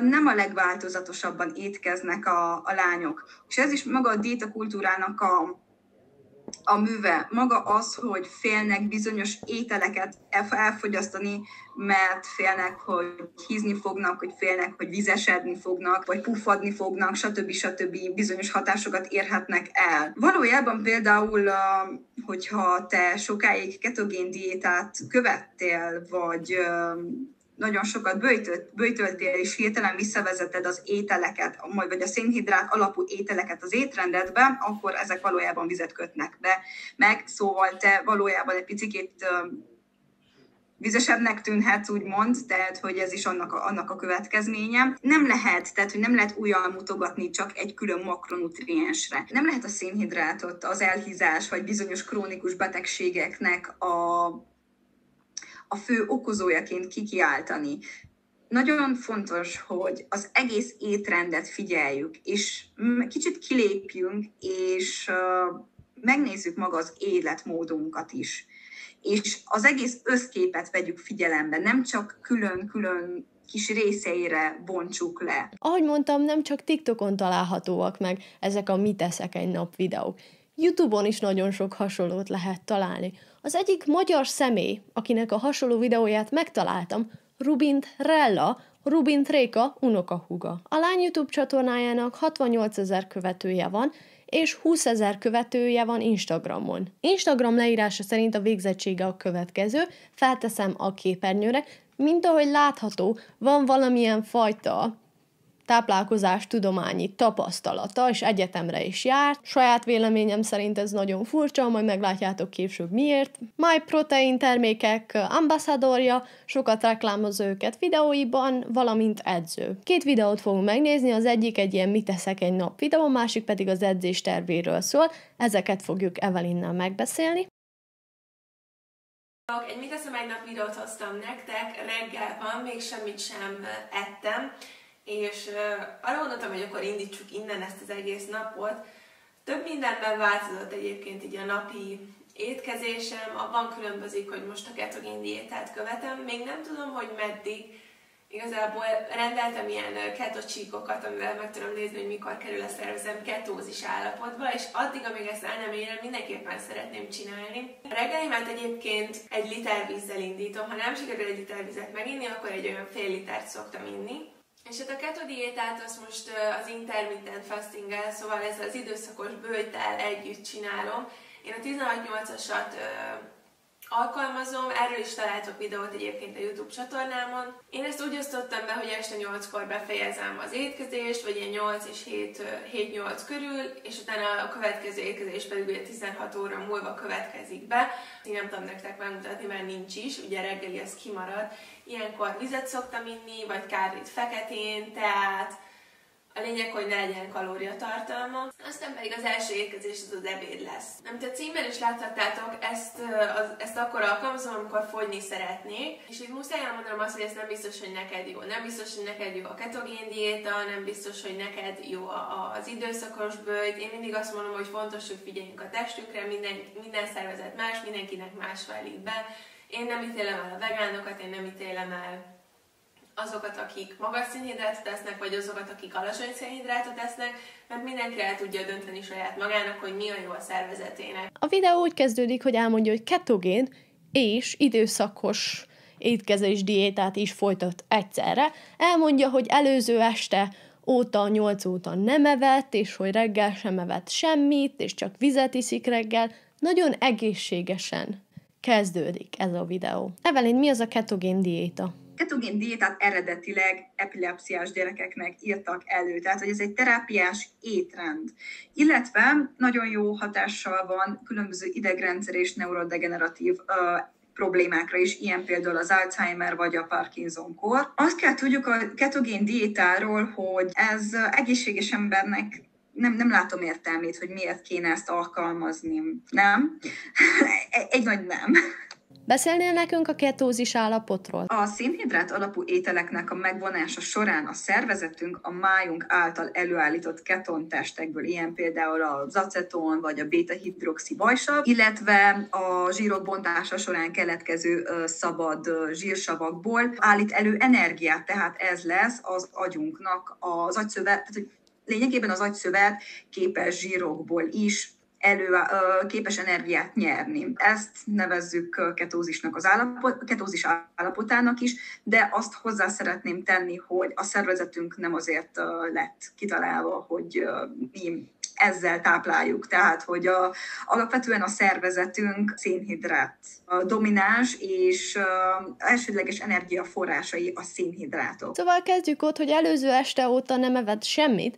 nem a legváltozatosabban étkeznek a, a lányok. És ez is maga a diétakultúrának a A műve, maga az, hogy félnek bizonyos ételeket elfogyasztani, mert félnek, hogy hízni fognak, hogy félnek, hogy vizesedni fognak, vagy puffadni fognak, stb. stb. Bizonyos hatásokat érhetnek el. Valójában például, hogyha te sokáig ketogén diétát követtél, vagy nagyon sokat böjtölt, böjtöltél, és hirtelen visszavezeted az ételeket, vagy a szénhidrát alapú ételeket az étrendedbe, akkor ezek valójában vizet kötnek be. Meg szóval te valójában egy picit vizesebbnek tűnhetsz, úgymond, tehát, hogy ez is annak a, annak a következménye. Nem lehet, tehát, hogy nem lehet újjal mutogatni csak egy külön makronutriensre. Nem lehet a szénhidrátot, az elhízás, vagy bizonyos krónikus betegségeknek a a fő okozójaként kikiáltani. Nagyon fontos, hogy az egész étrendet figyeljük, és kicsit kilépjünk, és megnézzük maga az életmódunkat is. És az egész összképet vegyük figyelembe, nem csak külön-külön kis részeire bontsuk le. Ahogy mondtam, nem csak TikTokon találhatóak meg ezek a mit eszek egy nap videók. YouTube-on is nagyon sok hasonlót lehet találni. Az egyik magyar személy, akinek a hasonló videóját megtaláltam, Rubint Réka, Rubint Réka unokahúga. A lány YouTube csatornájának hatvannyolcezer követője van, és húszezer követője van Instagramon. Instagram leírása szerint a végzettsége a következő, felteszem a képernyőre, mint ahogy látható, van valamilyen fajta táplálkozástudományi tapasztalata, és egyetemre is járt. Saját véleményem szerint ez nagyon furcsa, majd meglátjátok később miért. MyProtein termékek ambasszadorja, sokat reklámoz őket videóiban, valamint edző. Két videót fogunk megnézni, az egyik egy ilyen mit eszek egy nap videó, a másik pedig az edzés tervéről szól, ezeket fogjuk Evelynnel megbeszélni. Egy mit eszem egy nap videót hoztam nektek, reggel van, még semmit sem ettem, és uh, arra gondoltam, hogy akkor indítsuk innen ezt az egész napot. Több mindenben változott egyébként így a napi étkezésem, abban különbözik, hogy most a ketogén diétát követem, még nem tudom, hogy meddig. Igazából rendeltem ilyen ketocsíkokat, amivel meg tudom nézni, hogy mikor kerül a szervezem ketózis állapotba, és addig, amíg ezt el nem érem, mindenképpen szeretném csinálni. A reggelimet egyébként egy liter vízzel indítom, ha nem sikerül egy liter vizet meginni, akkor egy olyan fél litert szoktam inni. És hát a ketodiétát azt most az intermittent fastinggel, szóval ez az időszakos bőjtel együtt csinálom. Én a tizenhat nyolcasat alkalmazom, erről is találtok videót egyébként a YouTube csatornámon. Én ezt úgy osztottam be, hogy este nyolckor befejezem az étkezést, vagy ilyen nyolc és hét nyolc körül, és utána a következő étkezés pedig ugye tizenhat óra múlva következik be. Én nem tudom nektek megmutatni, mert nincs is, ugye reggeli az kimarad. Ilyenkor vizet szoktam inni, vagy kávét feketén, teát. A lényeg, hogy ne legyen kalóriatartalma. Aztán pedig az első étkezés az az ebéd lesz. Amit a címben is láthattátok, ezt, az, ezt akkor alkalmazom, amikor fogyni szeretnék. És itt muszáj elmondanom azt, hogy ez nem biztos, hogy neked jó. Nem biztos, hogy neked jó a ketogén diéta, nem biztos, hogy neked jó az időszakos bőjt. Én mindig azt mondom, hogy fontos, hogy figyeljünk a testükre, minden, minden szervezet más, mindenkinek más válik be. Én nem ítélem el a vegánokat, én nem ítélem el azokat, akik magas szénhidrátot esznek, vagy azokat, akik alacsony szénhidrátot esznek, mert mindenki el tudja dönteni saját magának, hogy mi a jó a szervezetének. A videó úgy kezdődik, hogy elmondja, hogy ketogén és időszakos étkezés diétát is folytat egyszerre. Elmondja, hogy előző este óta, nyolc óta nem evett, és hogy reggel sem evett semmit, és csak vizet iszik reggel. Nagyon egészségesen kezdődik ez a videó. Evelyn, mi az a ketogén diéta? A ketogén diétát eredetileg epilepsziás gyerekeknek írtak elő, tehát hogy ez egy terápiás étrend. Illetve nagyon jó hatással van különböző idegrendszer és neurodegeneratív uh, problémákra is, ilyen például az Alzheimer vagy a Parkinson-kor. Azt kell tudjuk a ketogén diétáról, hogy ez egészséges embernek Nem, nem látom értelmét, hogy miért kéne ezt alkalmazni. Nem? Egy nagy nem. Beszélnél nekünk a ketózis állapotról? A szénhidrát alapú ételeknek a megvonása során a szervezetünk a májunk által előállított ketontestekből, ilyen például az aceton vagy a beta-hidroxibajsav, illetve a zsírok bontása során keletkező szabad zsírsavakból állít elő energiát, tehát ez lesz az agyunknak az agyszövet, tehát lényegében az agyszövet képes zsírokból is elő, képes energiát nyerni. Ezt nevezzük ketózisnak az állapot, ketózis állapotának is, de azt hozzá szeretném tenni, hogy a szervezetünk nem azért lett kitalálva, hogy mi ezzel tápláljuk, tehát hogy a, alapvetően a szervezetünk szénhidrát a domináns és a elsődleges energiaforrásai a szénhidrátok. Szóval kezdjük ott, hogy előző este óta nem evett semmit,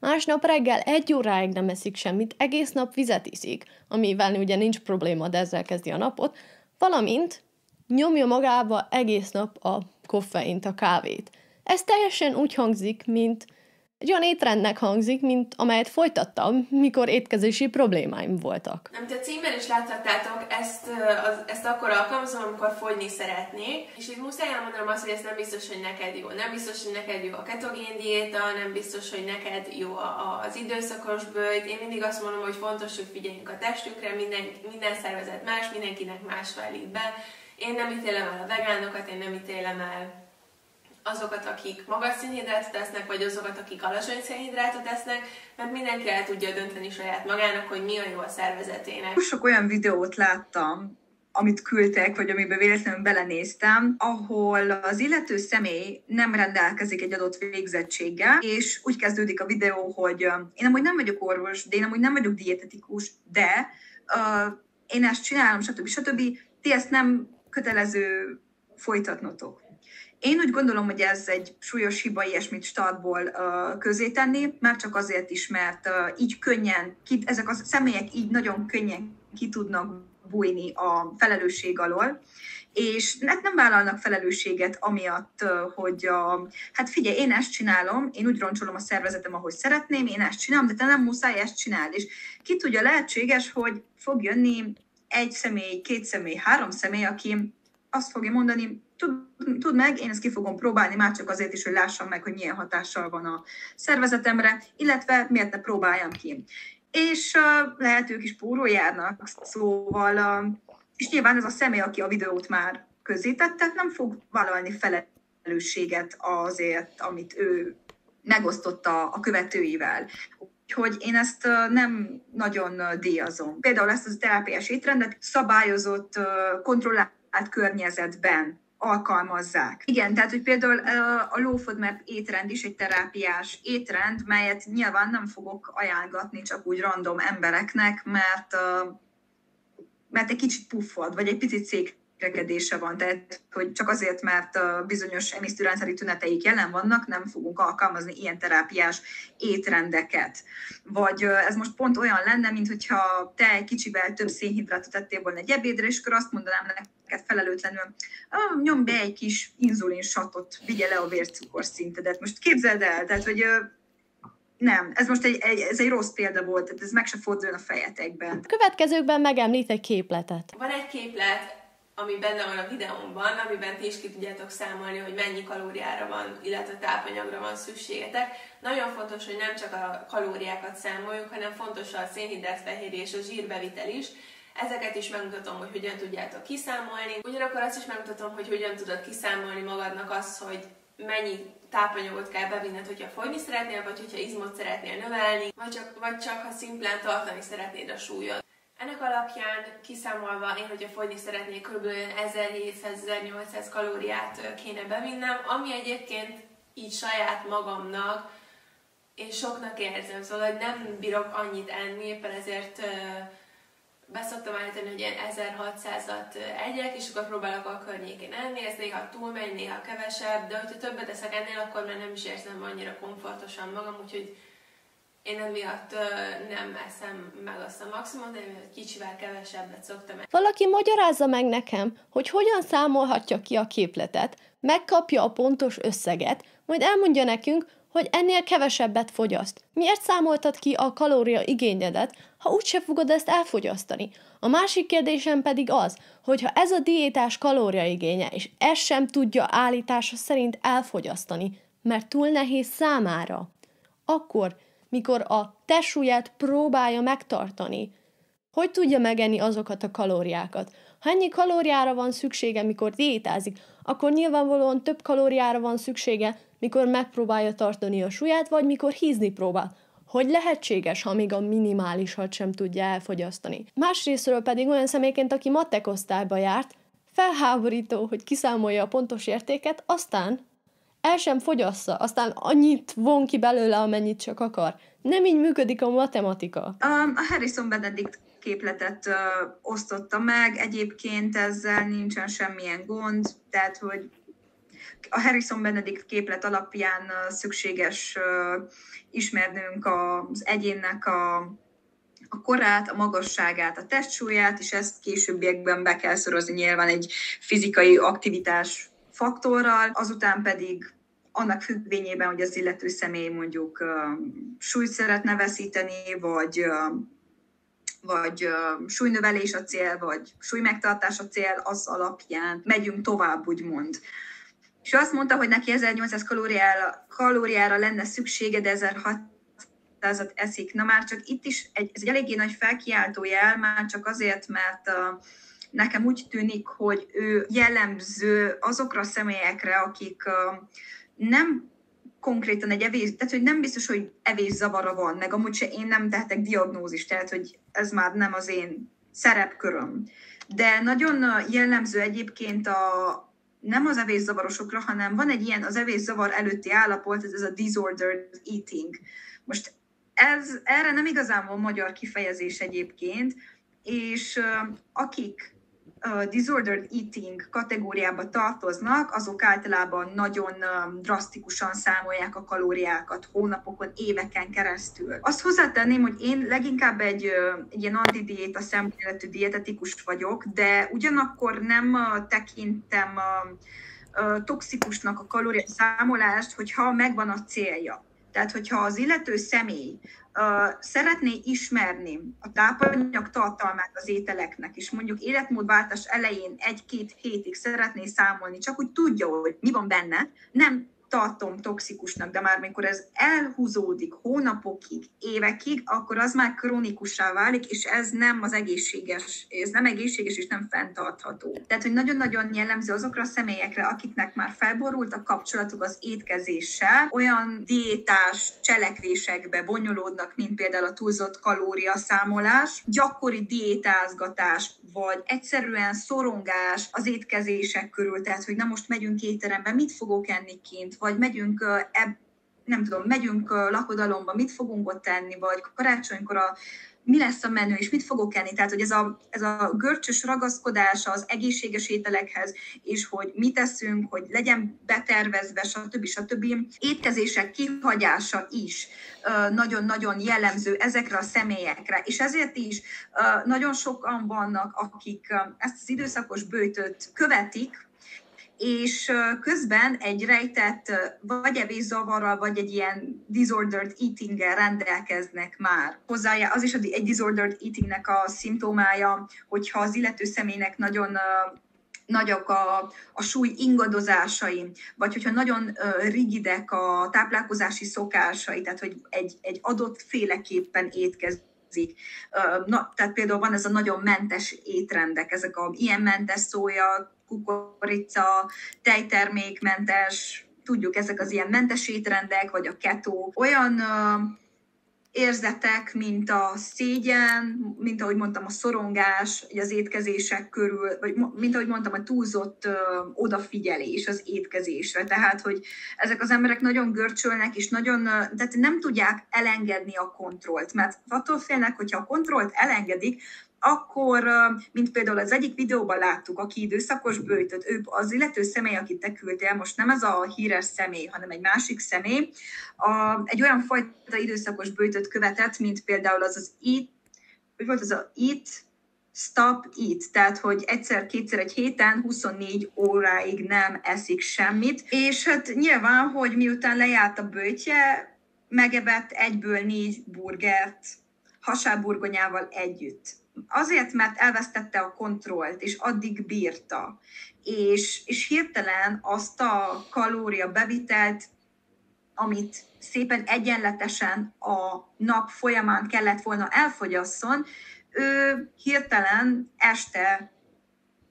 másnap reggel egy óráig nem eszik semmit, egész nap vizet iszik, amivel ugye nincs probléma, de ezzel kezdi a napot, valamint nyomja magába egész nap a koffeint, a kávét. Ez teljesen úgy hangzik, mint Egy olyan étrendnek hangzik, mint amelyet folytattam, mikor étkezési problémáim voltak. Amit a címben is láthattátok, ezt, az, ezt akkor alkalmazom, amikor fogyni szeretnék. És itt muszáj elmondanom azt, hogy ez nem biztos, hogy neked jó. Nem biztos, hogy neked jó a ketogén diéta, nem biztos, hogy neked jó az időszakos bőjt. Én mindig azt mondom, hogy fontos, hogy figyeljünk a testünkre, minden, minden szervezet más, mindenkinek más válik be. Én nem ítélem el a vegánokat, én nem ítélem el azokat, akik magas színhidrátot esznek, vagy azokat, akik alacsony színhidrátot esznek, mert mindenki el tudja dönteni saját magának, hogy mi a jó a szervezetének. Sok olyan videót láttam, amit küldtek, vagy amiben véletlenül belenéztem, ahol az illető személy nem rendelkezik egy adott végzettséggel, és úgy kezdődik a videó, hogy én amúgy nem vagyok orvos, de én amúgy nem vagyok dietetikus, de uh, én ezt csinálom, stb. stb. Ti ezt nem kötelező folytatnotok. Én úgy gondolom, hogy ez egy súlyos hiba, ilyesmit startból uh, közé tenni, már csak azért is, mert uh, így könnyen, ki, ezek a személyek így nagyon könnyen ki tudnak bújni a felelősség alól, és hát nem vállalnak felelősséget amiatt, uh, hogy uh, hát figyelj, én ezt csinálom, én úgy roncsolom a szervezetem, ahogy szeretném, én ezt csinálom, de te nem muszáj ezt csinálni. És ki tudja, lehetséges, hogy fog jönni egy személy, két személy, három személy, aki azt fogja mondani, Tud, tudd meg, én ezt ki fogom próbálni, már csak azért is, hogy lássam meg, hogy milyen hatással van a szervezetemre, illetve miért ne próbáljam ki. És uh, lehet ők is pórul járnak, szóval, uh, és nyilván ez a személy, aki a videót már közzétette, nem fog vállalni felelősséget azért, amit ő megosztotta a követőivel. Úgyhogy én ezt nem nagyon díjazom. Például ezt a terápiás étrendet szabályozott, kontrollált környezetben alkalmazzák. Igen, tehát, hogy például a lófodmap étrend is egy terápiás étrend, melyet nyilván nem fogok ajánlgatni csak úgy random embereknek, mert, mert egy kicsit puffod, vagy egy picit székrekedése van, tehát, hogy csak azért, mert bizonyos emésztőrendszeri tüneteik jelen vannak, nem fogunk alkalmazni ilyen terápiás étrendeket. Vagy ez most pont olyan lenne, mint hogyha te egy kicsivel több szénhidrátot tettél volna egy ebédre, és akkor azt mondanám neked, felelőtlenül, ah, nyomd be egy kis inzulinsatot, vigye le a vércukorszintedet. Most képzeld el, tehát, hogy nem, ez most egy, egy, ez egy rossz példa volt, tehát ez meg se forduljon a fejetekben. Következőkben megemlít egy képletet. Van egy képlet, ami benne van a videómban, amiben ti is ki tudjátok számolni, hogy mennyi kalóriára van, illetve tápanyagra van szükségetek. Nagyon fontos, hogy nem csak a kalóriákat számoljuk, hanem fontos a szénhidrátfehérje és a zsírbevitel is. Ezeket is megmutatom, hogy hogyan tudjátok kiszámolni. Ugyanakkor azt is megmutatom, hogy hogyan tudod kiszámolni magadnak azt, hogy mennyi tápanyagot kell bevinned, hogyha fogyni szeretnél, vagy hogyha izmot szeretnél növelni, vagy csak, vagy csak ha szimplán tartani szeretnéd a súlyod. Ennek alapján kiszámolva én, hogyha fogyni szeretnék, kb. ezerhétszáz-ezernyolcszáz kalóriát kéne bevinnem, ami egyébként így saját magamnak, és soknak érzem, szóval hogy nem bírok annyit enni, éppen ezért beszoktam állítani, hogy ilyen ezerhatszázat egyek, és akkor próbálok a környékén enni, ez néha túlmegy, néha kevesebb, de hogyha többet eszek ennél, akkor már nem is érzem annyira komfortosan magam, úgyhogy én emiatt nem eszem meg azt a maximumot, de kicsivel kevesebbet szoktam enni. Valaki magyarázza meg nekem, hogy hogyan számolhatja ki a képletet, megkapja a pontos összeget, majd elmondja nekünk, hogy ennél kevesebbet fogyaszt. Miért számoltad ki a kalória igényedet, ha úgyse fogod ezt elfogyasztani? A másik kérdésem pedig az, hogy ha ez a diétás kalóriaigénye, és ezt sem tudja állítása szerint elfogyasztani, mert túl nehéz számára, akkor, mikor a testsúlyát próbálja megtartani, hogy tudja megenni azokat a kalóriákat? Ha ennyi kalóriára van szüksége, mikor diétázik, akkor nyilvánvalóan több kalóriára van szüksége, mikor megpróbálja tartani a súlyát, vagy mikor hízni próbál. Hogy lehetséges, ha még a minimálisat sem tudja elfogyasztani. Másrésztről pedig olyan személyként, aki matek osztályba járt, felháborító, hogy kiszámolja a pontos értéket, aztán el sem fogyassza, aztán annyit von ki belőle, amennyit csak akar. Nem így működik a matematika. Um, a Harrison Benedict képletet uh, osztotta meg, egyébként ezzel nincsen semmilyen gond, tehát hogy a Harrison Benedict képlet alapján uh, szükséges uh, ismernünk az egyénnek a, a korát, a magasságát, a testsúlyát, és ezt későbbiekben be kell szorozni nyilván egy fizikai aktivitás faktorral, azután pedig annak függvényében, hogy az illető személy mondjuk súlyt szeretne veszíteni, vagy, vagy súlynövelés a cél, vagy súlymegtartás a cél, az alapján megyünk tovább, úgymond. És azt mondta, hogy neki ezernyolcszáz kalóriára, kalóriára lenne szüksége, de ezerhatszázat eszik. Na már csak itt is egy, ez egy eléggé nagy felkiáltó jel, már csak azért, mert nekem úgy tűnik, hogy ő jellemző azokra a személyekre, akik nem konkrétan egy evés, tehát hogy nem biztos, hogy evészavara van, meg amúgy se én nem tehetek diagnózist, tehát hogy ez már nem az én szerepköröm. De nagyon jellemző egyébként a nem az evészavarosokra, hanem van egy ilyen az evészavar előtti állapot, ez a disordered eating. Most ez, erre nem igazán van magyar kifejezés egyébként, és uh, akik uh, disordered eating kategóriába tartoznak, azok általában nagyon uh, drasztikusan számolják a kalóriákat hónapokon, éveken keresztül. Azt hozzátenném, hogy én leginkább egy, uh, egy ilyen antidiéta szemléletű dietetikus vagyok, de ugyanakkor nem uh, tekintem uh, uh, toxikusnak a kalóriaszámolást, hogyha megvan a célja. Tehát, hogyha az illető személy uh, szeretné ismerni a tápanyag tartalmát az ételeknek, és mondjuk életmódváltás elején egy-két hétig szeretné számolni, csak úgy tudja, hogy mi van benne, nem tartom toxikusnak, de már mikor ez elhúzódik hónapokig, évekig, akkor az már krónikussá válik, és ez nem az egészséges, ez nem egészséges, és nem fenntartható. Tehát, hogy nagyon-nagyon jellemző azokra a személyekre, akiknek már felborult a kapcsolatuk az étkezéssel, olyan diétás cselekvésekbe bonyolódnak, mint például a túlzott kalóriaszámolás, gyakori diétázgatás, vagy egyszerűen szorongás az étkezések körül, tehát, hogy na most megyünk étterembe, mit fogok enni kint, vagy megyünk, nem tudom, megyünk lakodalomba, mit fogunk ott tenni, vagy karácsonykor a, mi lesz a menő, és mit fogok enni. Tehát, hogy ez a, ez a görcsös ragaszkodása az egészséges ételekhez, és hogy mit teszünk, hogy legyen betervezve, stb. stb. Étkezések kihagyása is nagyon-nagyon jellemző ezekre a személyekre, és ezért is nagyon sokan vannak, akik ezt az időszakos böjtöt követik, és közben egy rejtett vagy evészavarral, vagy egy ilyen disordered eating-gel rendelkeznek már. Hozzájá, az is egy disordered eating-nek a szimptomája, hogyha az illető személynek nagyon nagyok a, a súly ingadozásai, vagy hogyha nagyon rigidek a táplálkozási szokásai, tehát hogy egy, egy adott féleképpen étkezik. Na, tehát például van ez a nagyon mentes étrendek, ezek a ilyen mentes szója, kukorica, tejtermékmentes, tudjuk, ezek az ilyen mentes étrendek, vagy a keto. Olyan ö, érzetek, mint a szégyen, mint ahogy mondtam, a szorongás az étkezések körül, vagy mint ahogy mondtam, a túlzott ö, odafigyelés az étkezésre. Tehát, hogy ezek az emberek nagyon görcsölnek, és nagyon, ö, tehát nem tudják elengedni a kontrollt, mert attól félnek, hogyha a kontrollt elengedik, akkor, mint például az egyik videóban láttuk, aki időszakos böjtöt, ő az illető személy, akit te küldtél, most nem ez a híres személy, hanem egy másik személy, a, egy olyan fajta időszakos böjtöt követett, mint például az az eat, hogy volt az a eat, stop eat, tehát hogy egyszer-kétszer egy héten huszonnégy óráig nem eszik semmit, és hát nyilván, hogy miután lejárt a böjtje, megevett egyből négy burgert, hasábburgonyával együtt. Azért, mert elvesztette a kontrollt, és addig bírta. És, és hirtelen azt a kalória bevitelt, amit szépen egyenletesen a nap folyamán kellett volna elfogyasszon, ő hirtelen este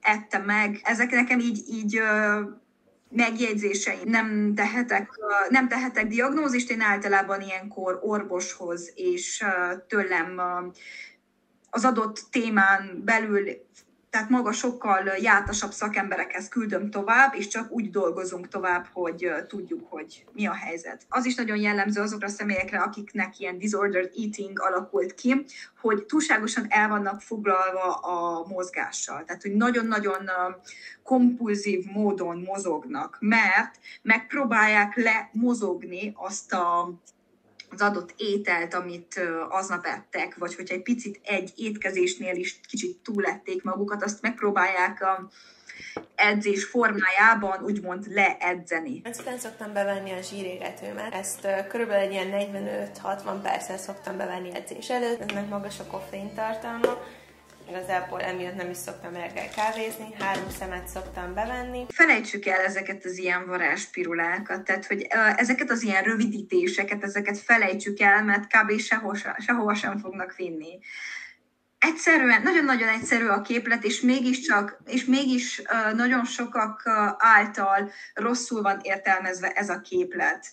ette meg. Ezek nekem így, így megjegyzéseim. Nem tehetek, nem tehetek diagnózist, én általában ilyenkor orvoshoz, és tőlem az adott témán belül, tehát maga sokkal jártasabb szakemberekhez küldöm tovább, és csak úgy dolgozunk tovább, hogy tudjuk, hogy mi a helyzet. Az is nagyon jellemző azokra a személyekre, akiknek ilyen disordered eating alakult ki, hogy túlságosan el vannak foglalva a mozgással. Tehát, hogy nagyon-nagyon kompulzív módon mozognak, mert megpróbálják lemozogni azt a... az adott ételt, amit aznap ettek, vagy hogyha egy picit egy étkezésnél is kicsit túlették magukat, azt megpróbálják edzés formájában úgymond leedzeni. Aztán szoktam bevenni a zsírégetőmet, ezt uh, körülbelül ilyen negyvenöt-hatvan perccel szoktam bevenni edzés előtt, ennek magas a koffein tartalma. Igazából emiatt nem is szoktam reggel kávézni, három szemet szoktam bevenni. Felejtsük el ezeket az ilyen varázspirulákat, tehát hogy ezeket az ilyen rövidítéseket, ezeket felejtsük el, mert kb. Sehol, sehova sem fognak vinni. Egyszerűen, nagyon-nagyon egyszerű a képlet, és mégiscsak, és mégis nagyon sokak által rosszul van értelmezve ez a képlet.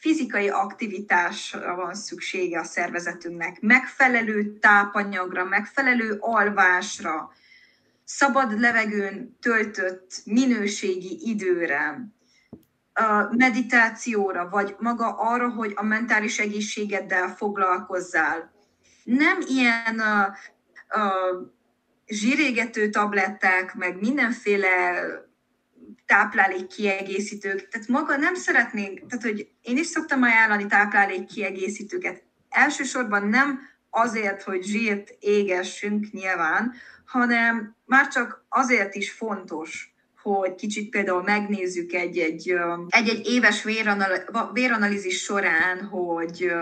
Fizikai aktivitásra van szüksége a szervezetünknek, megfelelő tápanyagra, megfelelő alvásra, szabad levegőn töltött minőségi időre, meditációra, vagy maga arra, hogy a mentális egészségeddel foglalkozzál. Nem ilyen a, a zsírégető tabletták, meg mindenféle táplálékkiegészítők, tehát maga nem szeretnénk, tehát hogy én is szoktam ajánlani táplálékkiegészítőket. Elsősorban nem azért, hogy zsírt égessünk nyilván, hanem már csak azért is fontos, hogy kicsit például megnézzük egy-egy éves véranal, véranalízis során, hogy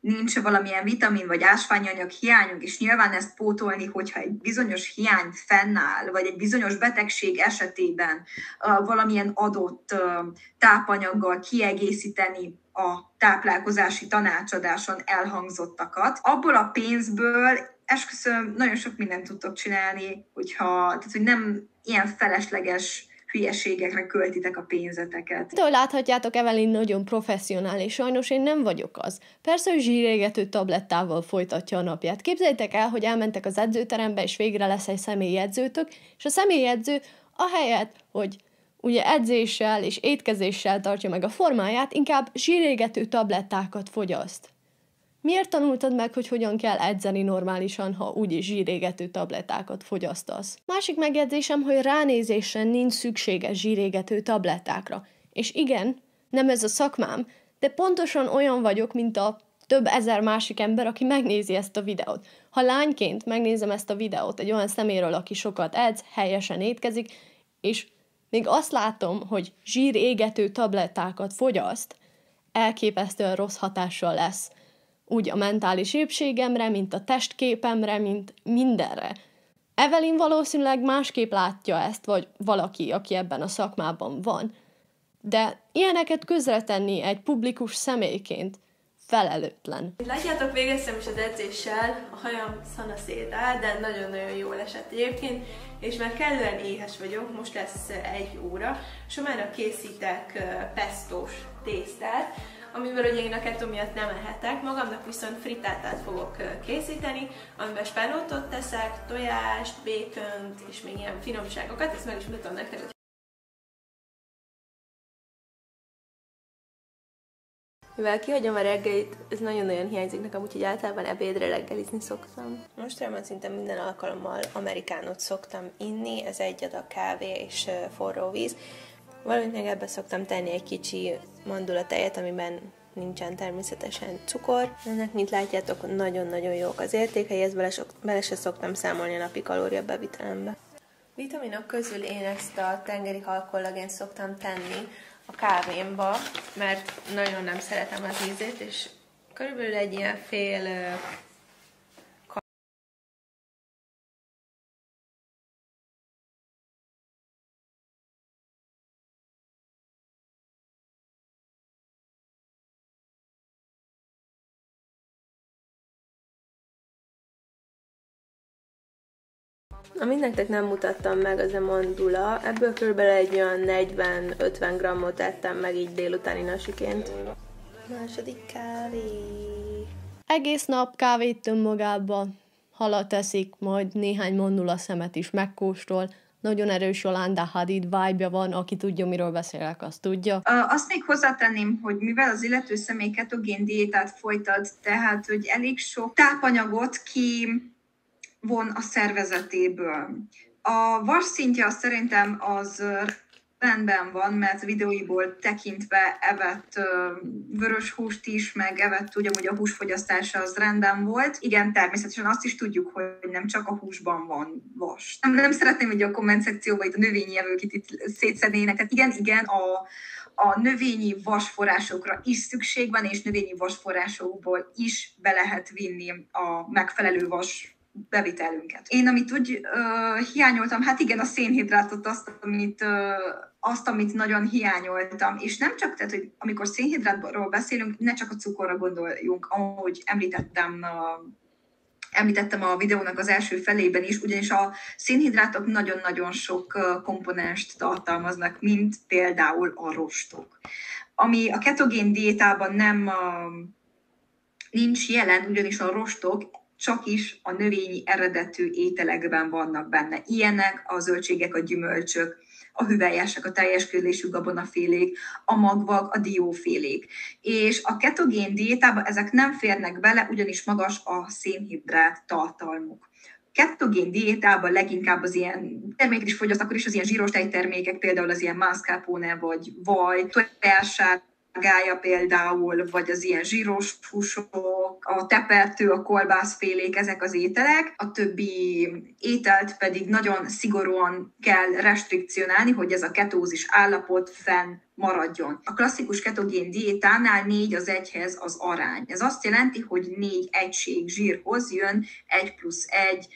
nincs valamilyen vitamin vagy ásványanyag hiányunk, és nyilván ezt pótolni, hogyha egy bizonyos hiány fennáll, vagy egy bizonyos betegség esetében uh, valamilyen adott uh, tápanyaggal kiegészíteni a táplálkozási tanácsadáson elhangzottakat. Abból a pénzből esküszöm, nagyon sok mindent tudtok csinálni, hogyha, tehát, hogy nem ilyen felesleges hülyeségekre költitek a pénzeteket. De láthatjátok, Evelyn nagyon professzionális, sajnos én nem vagyok az. Persze, hogy zsírégető tablettával folytatja a napját. Képzeljétek el, hogy elmentek az edzőterembe, és végre lesz egy személyi edzőtök, és a személyi edző ahelyett, hogy ugye edzéssel és étkezéssel tartja meg a formáját, inkább zsírégető tablettákat fogyaszt. Miért tanultad meg, hogy hogyan kell edzeni normálisan, ha úgyis zsírégető tablettákat fogyasztasz? Másik megjegyzésem, hogy ránézésre nincs szükséges zsírégető tablettákra. És igen, nem ez a szakmám, de pontosan olyan vagyok, mint a több ezer másik ember, aki megnézi ezt a videót. Ha lányként megnézem ezt a videót egy olyan szeméről, aki sokat edz, helyesen étkezik, és még azt látom, hogy zsírégető tablettákat fogyaszt, elképesztően rossz hatással lesz. Úgy a mentális épségemre, mint a testképemre, mint mindenre. Evelyn valószínűleg másképp látja ezt, vagy valaki, aki ebben a szakmában van. De ilyeneket közretenni egy publikus személyként felelőtlen. Látjátok, végeztem is az edzéssel, a hajam szana szétáll, de nagyon-nagyon jól esett egyébként, és már kellően éhes vagyok, most lesz egy óra, és már készítek pesztós tésztát, amiből ugye én a keto miatt nem ehetek, magamnak viszont frittátát fogok készíteni, amiben spárlótot teszek, tojást, békönt és még ilyen finomságokat, ezt meg is mutatom nektek. Mivel kihagyom a reggelit, ez nagyon-nagyon hiányzik nekem, úgyhogy általában ebédre reggelizni szoktam. Mostanában szinte minden alkalommal amerikánót szoktam inni, ez egy adag kávé és forró víz. Valamint még ebbe szoktam tenni egy kicsi mandulatejet, amiben nincsen természetesen cukor. Ennek, mint látjátok, nagyon-nagyon jók az értékei, ezt bele, sok, bele se szoktam számolni a napi kalória bevitelembe. Vitaminok közül én ezt a tengeri halkollagént szoktam tenni a kávémba, mert nagyon nem szeretem az ízét, és körülbelül egy ilyen fél Amit nektek nem mutattam meg, az a mandula, ebből kb. Egy olyan negyven-ötven grammot tettem meg így délutáni nasiként. Második kávé. Egész nap kávét töm magába, halat eszik, majd néhány mandula szemet is megkóstol. Nagyon erős Jolanda Hadid vibe-ja van, aki tudja, miről beszélek, azt tudja. Azt még hozzátenném, hogy mivel az illető személy ketogén diétát folytat, tehát hogy elég sok tápanyagot ki... von a szervezetéből. A varszintja szerintem az Rendben van, mert videóiból tekintve evett vörös húst is, meg evett ugyanúgy a húsfogyasztása az rendben volt. Igen, természetesen azt is tudjuk, hogy nem csak a húsban van vas. Nem, nem szeretném, hogy a komment szekcióban itt a növényi evőket itt szétszednének. Tehát igen, igen, a, a növényi vasforrásokra is szükség van, és növényi vasforrásokból is be lehet vinni a megfelelő vas bevitelünket. Én amit úgy uh, hiányoltam, hát igen, a szénhidrátot, azt, amit, uh, azt, amit nagyon hiányoltam, és nem csak, tehát, hogy amikor szénhidrátról beszélünk, ne csak a cukorra gondoljunk, ahogy említettem, uh, említettem a videónak az első felében is, ugyanis a szénhidrátok nagyon-nagyon sok uh, komponenst tartalmaznak, mint például a rostok. Ami a ketogén diétában nem uh, nincs jelen, ugyanis a rostok csak is a növényi eredetű ételekben vannak benne. Ilyenek a zöldségek, a gyümölcsök, a hüvelyesek, a teljesködlésű gabonafélék, a magvak, a diófélék. És a ketogén diétába ezek nem férnek bele, ugyanis magas a szénhidrát tartalmuk. Ketogén diétában leginkább az ilyen termékek is fogyaszt, akkor is az ilyen zsíros tejtermékek, például az ilyen mascarpone vagy vaj, tojássárga gája például, vagy az ilyen zsíros húsok, a tepertő, a kolbászfélék, ezek az ételek. A többi ételt pedig nagyon szigorúan kell restrikcionálni, hogy ez a ketózis állapot fenn maradjon. A klasszikus ketogén diétánál négy az egyhez az arány. Ez azt jelenti, hogy négy egység zsírhoz jön egy plusz egy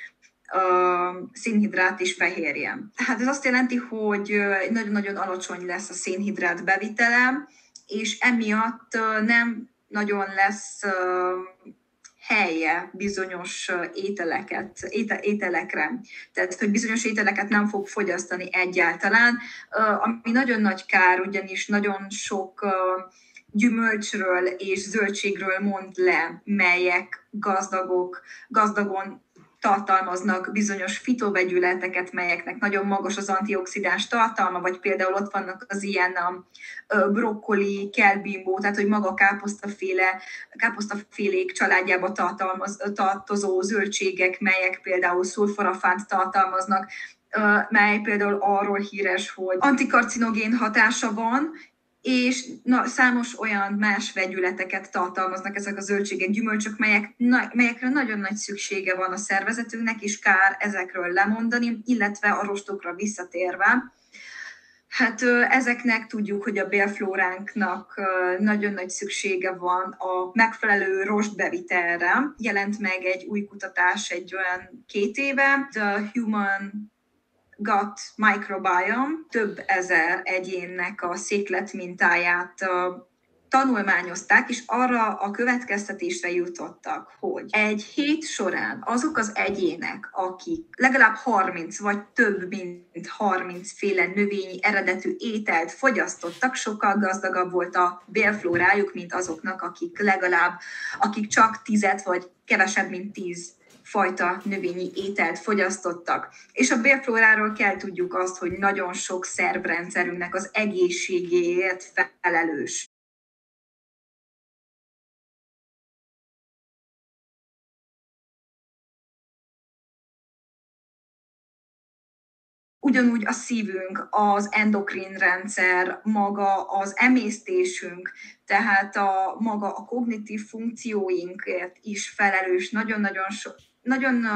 szénhidrát és fehérje. Tehát ez azt jelenti, hogy nagyon-nagyon alacsony lesz a szénhidrát bevitelem, és emiatt nem nagyon lesz helye bizonyos ételeket, éte, ételekre. Tehát, hogy bizonyos ételeket nem fog fogyasztani egyáltalán, ami nagyon nagy kár, ugyanis nagyon sok gyümölcsről és zöldségről mond le, melyek gazdagok, gazdagon tartalmaznak bizonyos fitovegyületeket, melyeknek nagyon magas az antioxidáns tartalma, vagy például ott vannak az ilyen a brokkoli, kelbimbó, tehát hogy maga káposztaféle, káposztafélék családjába tartalmaz, tartozó zöldségek, melyek például szulforafánt tartalmaznak, mely például arról híres, hogy antikarcinogén hatása van, és na, számos olyan más vegyületeket tartalmaznak ezek a zöldségek, gyümölcsök, melyek, na, melyekre nagyon nagy szüksége van a szervezetünknek, és kár ezekről lemondani, illetve a rostokra visszatérve. Hát ezeknek tudjuk, hogy a bélflóránknak nagyon nagy szüksége van a megfelelő rostbevitelre. Jelent meg egy új kutatás egy olyan két éve, The Human Gut Microbiome több ezer egyénnek a székletmintáját tanulmányozták, és arra a következtetésre jutottak, hogy egy hét során azok az egyének, akik legalább harminc vagy több mint harminc féle növényi eredetű ételt fogyasztottak, sokkal gazdagabb volt a bélflórájuk, mint azoknak, akik legalább, akik csak tízet vagy kevesebb, mint tíz fajta növényi ételt fogyasztottak. És a bélflóráról kell tudjuk azt, hogy nagyon sok szervrendszerünknek az egészségéért felelős. Ugyanúgy a szívünk, az endokrin rendszer, maga az emésztésünk, tehát a maga a kognitív funkcióinkért is felelős, nagyon-nagyon sok. Nagyon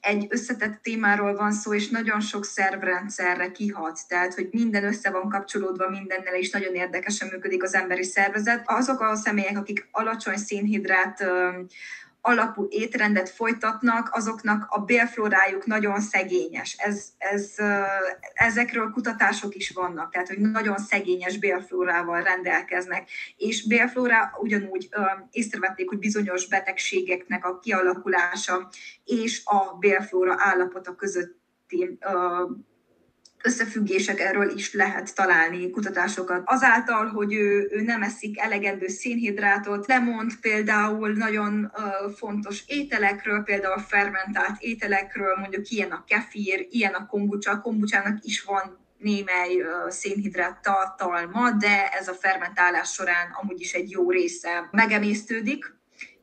egy összetett témáról van szó, és nagyon sok szervrendszerre kihat, tehát, hogy minden össze van kapcsolódva mindennel, és nagyon érdekesen működik az emberi szervezet. Azok a személyek, akik alacsony szénhidrát alapú étrendet folytatnak, azoknak a bélflórájuk nagyon szegényes. Ez, ez, ezekről kutatások is vannak, tehát, hogy nagyon szegényes bélflórával rendelkeznek. És bélflóra ugyanúgy észrevették, hogy bizonyos betegségeknek a kialakulása és a bélflóra állapota közötti ö, összefüggések, erről is lehet találni kutatásokat. Azáltal, hogy ő, ő nem eszik elegendő szénhidrátot, lemond például nagyon uh, fontos ételekről, például fermentált ételekről, mondjuk ilyen a kefir, ilyen a kombucsa. A kombucsának is van némely uh, szénhidrát tartalma, de ez a fermentálás során amúgy is egy jó része megemésztődik.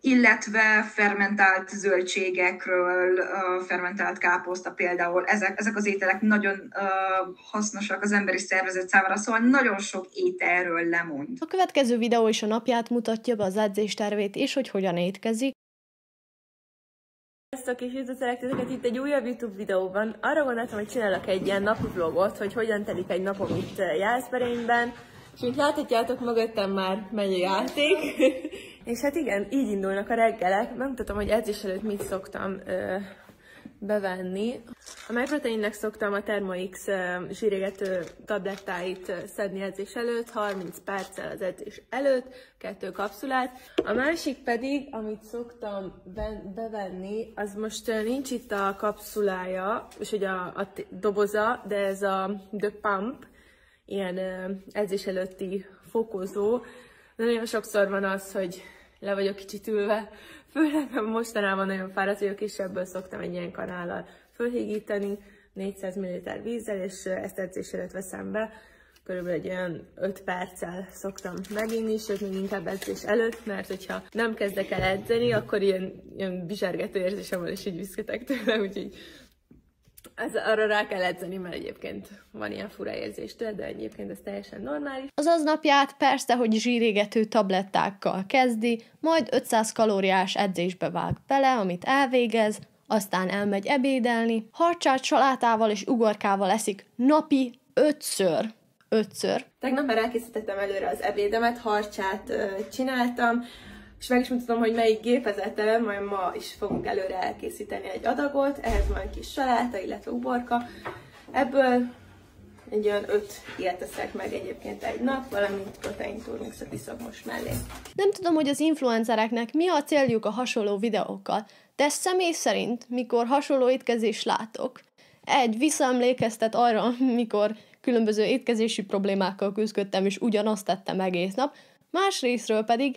illetve fermentált zöldségekről, fermentált káposzta például. Ezek, ezek az ételek nagyon hasznosak az emberi szervezet számára, szóval nagyon sok ételről lemond. A következő videó is a napját mutatja be, az edzéstervét és hogy hogyan étkezik. Sziasztok, és üdvözlek titeket itt egy újabb YouTube videóban. Arra gondoltam, hogy csinálok egy ilyen napi vlogot, hogy hogyan telik egy napom itt Jászberényben. És mint láthatjátok, mögöttem már megy a játék. És hát igen, így indulnak a reggelek. Megmutatom, hogy edzés előtt mit szoktam ö, bevenni. A MyProteinnek szoktam a Thermo-X zsírégető tablettáit szedni edzés előtt, harminc perccel az edzés előtt, kettő kapszulát. A másik pedig, amit szoktam bevenni, az most nincs itt a kapszulája, és ugye a, a doboza, de ez a The Pump, ilyen edzés előtti fokozó. De nagyon sokszor van az, hogy le vagyok kicsit ülve, főleg mostanában nagyon fáradt vagyok, és ebből szoktam egy ilyen kanállal fölhígítani, négyszáz milliliter vízzel, és ezt edzés előtt veszem be. Körülbelül egy olyan öt perccel szoktam meginni, sőt még inkább edzés előtt, mert hogyha nem kezdek el edzeni, akkor ilyen, ilyen bizsergető érzésem van, és így viszketek tőle, úgyhogy ez, arra rá kell edzeni, mert egyébként van ilyen fura érzéstől, de egyébként ez teljesen normális. Az aznapját persze, hogy zsírégető tablettákkal kezdi, majd ötszáz kalóriás edzésbe vág bele, amit elvégez, aztán elmegy ebédelni, harcsát salátával és ugorkával eszik napi ötször. Ötször. Tegnap már elkészítettem előre az ebédemet, harcsát csináltam, és meg is mutatom, hogy melyik gépezetem, majd ma is fogunk előre elkészíteni egy adagot, ehhez majd kis saláta, illetve uborka. Ebből egy olyan öt ilyet teszek meg egyébként egy nap, valamint protein turmixot iszok most mellé. Nem tudom, hogy az influencereknek mi a céljuk a hasonló videókkal, de személy szerint, mikor hasonló étkezést látok, egy visszaemlékeztet arra, mikor különböző étkezési problémákkal küzdködtem, és ugyanazt tettem egész nap, másrésztről pedig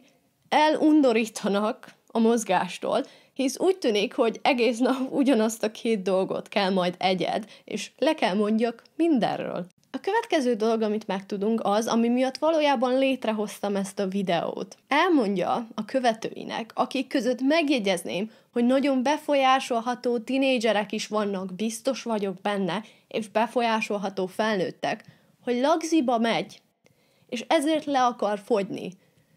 elundorítanak a mozgástól, hisz úgy tűnik, hogy egész nap ugyanazt a két dolgot kell majd egyed, és le kell mondjak mindenről. A következő dolog, amit megtudunk, az, ami miatt valójában létrehoztam ezt a videót. Elmondja a követőinek, akik között megjegyezném, hogy nagyon befolyásolható tinédzserek is vannak, biztos vagyok benne, és befolyásolható felnőttek, hogy lagziba megy, és ezért le akar fogyni,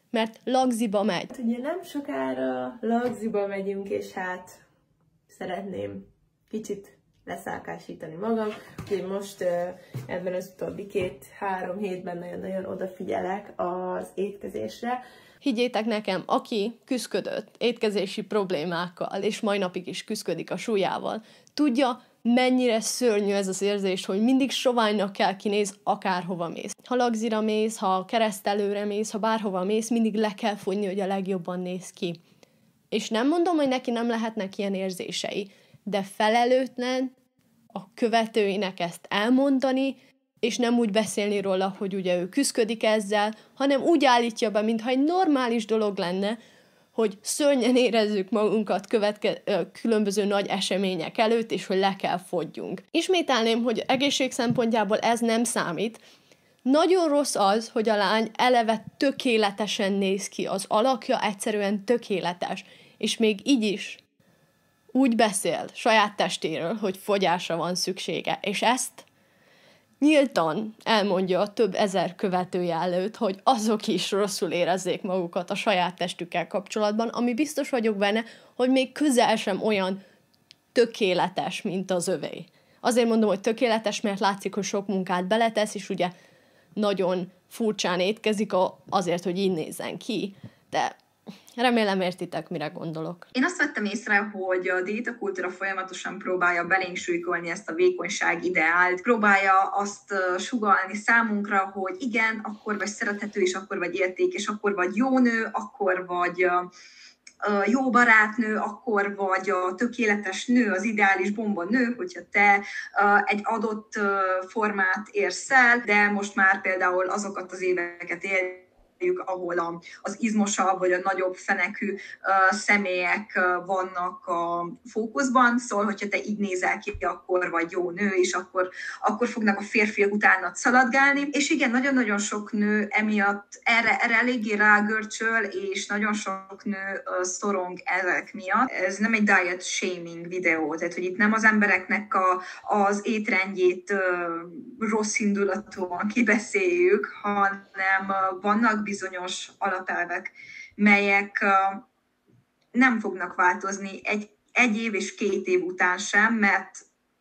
mert lagziba megy. Hát ugye nem sokára lagziba megyünk, és hát szeretném kicsit leszákásítani magam, úgyhogy most ebben az utóbbi két-három hétben nagyon-nagyon odafigyelek az étkezésre. Higgyétek nekem, aki küzdött étkezési problémákkal, és mai napig is küzdik a súlyával, tudja, mennyire szörnyű ez az érzés, hogy mindig soványnak kell kinéz, akárhova mész. Ha lagzira mész, ha keresztelőre mész, ha bárhova mész, mindig le kell fogyni, hogy a legjobban néz ki. És nem mondom, hogy neki nem lehetnek ilyen érzései, de felelőtlen a követőinek ezt elmondani, és nem úgy beszélni róla, hogy ugye ő küzdködik ezzel, hanem úgy állítja be, mintha egy normális dolog lenne, hogy szörnyen érezzük magunkat különböző nagy események előtt, és hogy le kell fogyjunk. Ismételném, hogy egészség szempontjából ez nem számít. Nagyon rossz az, hogy a lány eleve tökéletesen néz ki, az alakja egyszerűen tökéletes, és még így is úgy beszél saját testéről, hogy fogyásra van szüksége, és ezt nyíltan elmondja a több ezer követője előtt, hogy azok is rosszul érezzék magukat a saját testükkel kapcsolatban, ami biztos vagyok benne, hogy még közel sem olyan tökéletes, mint az övé. Azért mondom, hogy tökéletes, mert látszik, hogy sok munkát beletesz, és ugye nagyon furcsán étkezik azért, hogy így nézzen ki, de remélem értitek, mire gondolok. Én azt vettem észre, hogy a diétakultúra folyamatosan próbálja belénk súlykolni ezt a vékonyság ideált, próbálja azt sugallni számunkra, hogy igen, akkor vagy szerethető, és akkor vagy érték, és akkor vagy jó nő, akkor vagy jó barátnő, akkor vagy a tökéletes nő, az ideális bomba nő, hogyha te egy adott formát érsz el, de most már például azokat az éveket él, beszéljük, ahol a, az izmosabb vagy a nagyobb fenekű uh, személyek uh, vannak a fókuszban, szóval, hogyha te így nézel ki, akkor vagy jó nő, és akkor, akkor fognak a férfiak utánat szaladgálni. És igen, nagyon-nagyon sok nő emiatt erre, erre eléggé rágörcsöl, és nagyon sok nő uh, szorong ezek miatt. Ez nem egy diet shaming videó, tehát hogy itt nem az embereknek a, az étrendjét uh, rossz indulatúan kibeszéljük, hanem uh, vannak bizonyos alapelvek, melyek uh, nem fognak változni egy, egy év és két év után sem, mert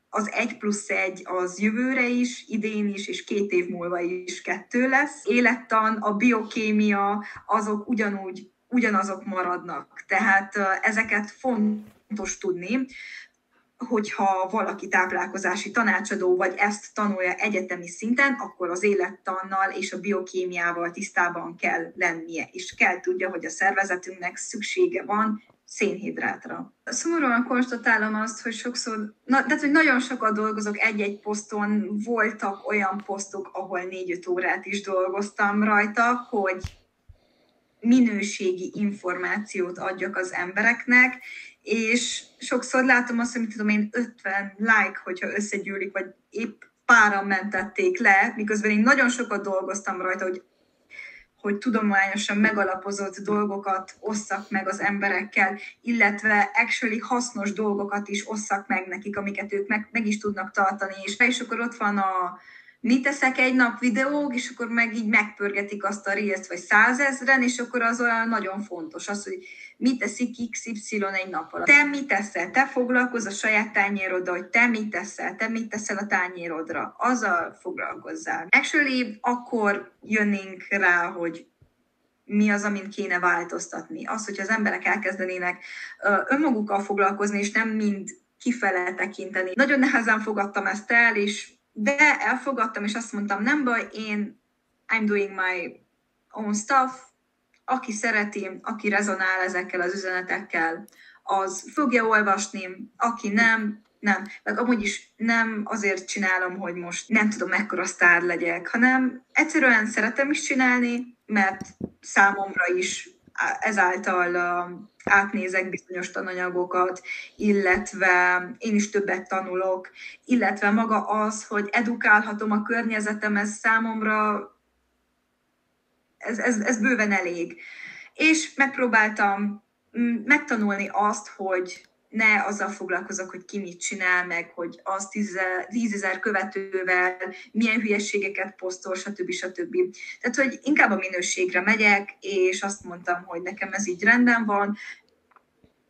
az egy plusz egy az jövőre is, idén is, és két év múlva is kettő lesz. Élettan, a biokémia, azok ugyanúgy, ugyanazok maradnak. Tehát ezeket fontos tudni, hogyha valaki táplálkozási tanácsadó, vagy ezt tanulja egyetemi szinten, akkor az élettannal és a biokémiával tisztában kell lennie, és kell tudja, hogy a szervezetünknek szüksége van szénhidrátra. Szomorúan konstatálom azt, hogy sokszor, na, tehát, hogy nagyon sokat dolgozok egy-egy poszton, voltak olyan posztok, ahol négy-öt órát is dolgoztam rajta, hogy minőségi információt adjak az embereknek, és sokszor látom azt, hogy tudom én, ötven like, hogyha összegyűlik, vagy épp páran mentették le, miközben én nagyon sokat dolgoztam rajta, hogy hogy tudományosan megalapozott dolgokat osszak meg az emberekkel, illetve actually hasznos dolgokat is osszak meg nekik, amiket ők meg, meg is tudnak tartani. És, és akkor ott van a mit teszek egy nap videók, és akkor meg így megpörgetik azt a reelszt, vagy százezren, és akkor az olyan nagyon fontos, az, hogy mit teszik iksz ipszilon egy nap alatt. Te mit teszel? Te foglalkozz a saját tányéroddal, hogy te mit teszel? Te mit teszel a tányérodra? Azzal foglalkozzál. Actually, akkor jönnénk rá, hogy mi az, amin kéne változtatni. Az, hogyha az emberek elkezdenének önmagukkal foglalkozni, és nem mind kifele tekinteni. Nagyon nehezen fogadtam ezt el, és de elfogadtam, és azt mondtam, nem baj, én I'm doing my own stuff, aki szereti, aki rezonál ezekkel az üzenetekkel, az fogja olvasni, aki nem, nem. Meg amúgy is nem azért csinálom, hogy most nem tudom, mekkora sztár legyek, hanem egyszerűen szeretem is csinálni, mert számomra is ezáltal átnézek bizonyos tananyagokat, illetve én is többet tanulok, illetve maga az, hogy edukálhatom a környezetem, ez számomra ez, ez, ez bőven elég. És megpróbáltam megtanulni azt, hogy ne azzal foglalkozok, hogy ki mit csinál, meg hogy az tízezer követővel, milyen hülyeségeket posztol, stb. stb. Tehát, hogy inkább a minőségre megyek, és azt mondtam, hogy nekem ez így rendben van,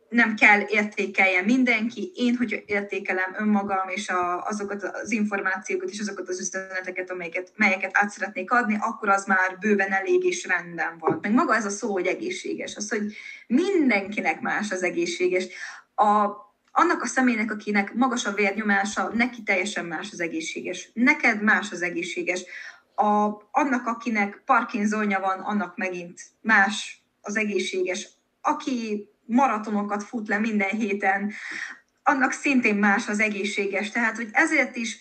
nem kell értékeljen mindenki, én, hogy értékelem önmagam, és a, azokat az információkat, és azokat az üzeneteket, amelyeket, melyeket át szeretnék adni, akkor az már bőven elég és rendben van. Meg maga ez a szó, hogy egészséges, az, hogy mindenkinek más az egészséges. A, annak a személynek, akinek magas a vérnyomása, neki teljesen más az egészséges. Neked más az egészséges. A, annak, akinek Parkinsonja van, annak megint más az egészséges. Aki maratonokat fut le minden héten, annak szintén más az egészséges. Tehát, hogy ezért is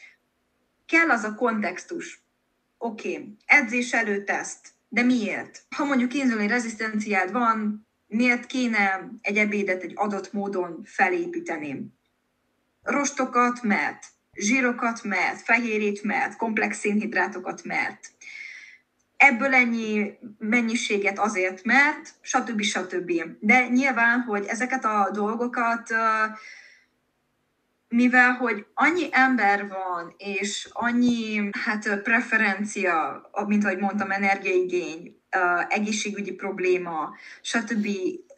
kell az a kontextus. Oké, okay, edzés előtt teszt, de miért? Ha mondjuk inzulin rezisztenciád van, miért kéne egy ebédet egy adott módon felépíteni? Rostokat mert, zsírokat mert, fehérjét mert, komplex szénhidrátokat mert. Ebből ennyi mennyiséget azért mert, stb. stb. De nyilván, hogy ezeket a dolgokat, mivel hogy annyi ember van, és annyi hát, preferencia, mint ahogy mondtam, energiaigény, Uh, egészségügyi probléma, stb.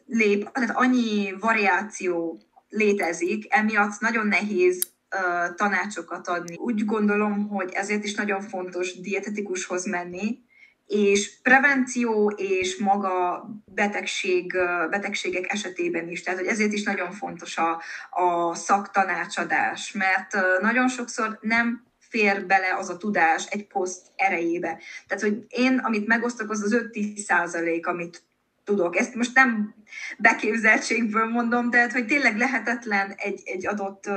Lép, tehát annyi variáció létezik, emiatt nagyon nehéz uh, tanácsokat adni. Úgy gondolom, hogy ezért is nagyon fontos dietetikushoz menni, és prevenció és maga betegség, uh, betegségek esetében is. Tehát, hogy ezért is nagyon fontos a, a szaktanácsadás, mert uh, nagyon sokszor nem fér bele az a tudás egy poszt erejébe. Tehát, hogy én, amit megosztok, az az öt-tíz százalék, amit tudok. Ezt most nem beképzeltségből mondom, de hogy tényleg lehetetlen egy, egy adott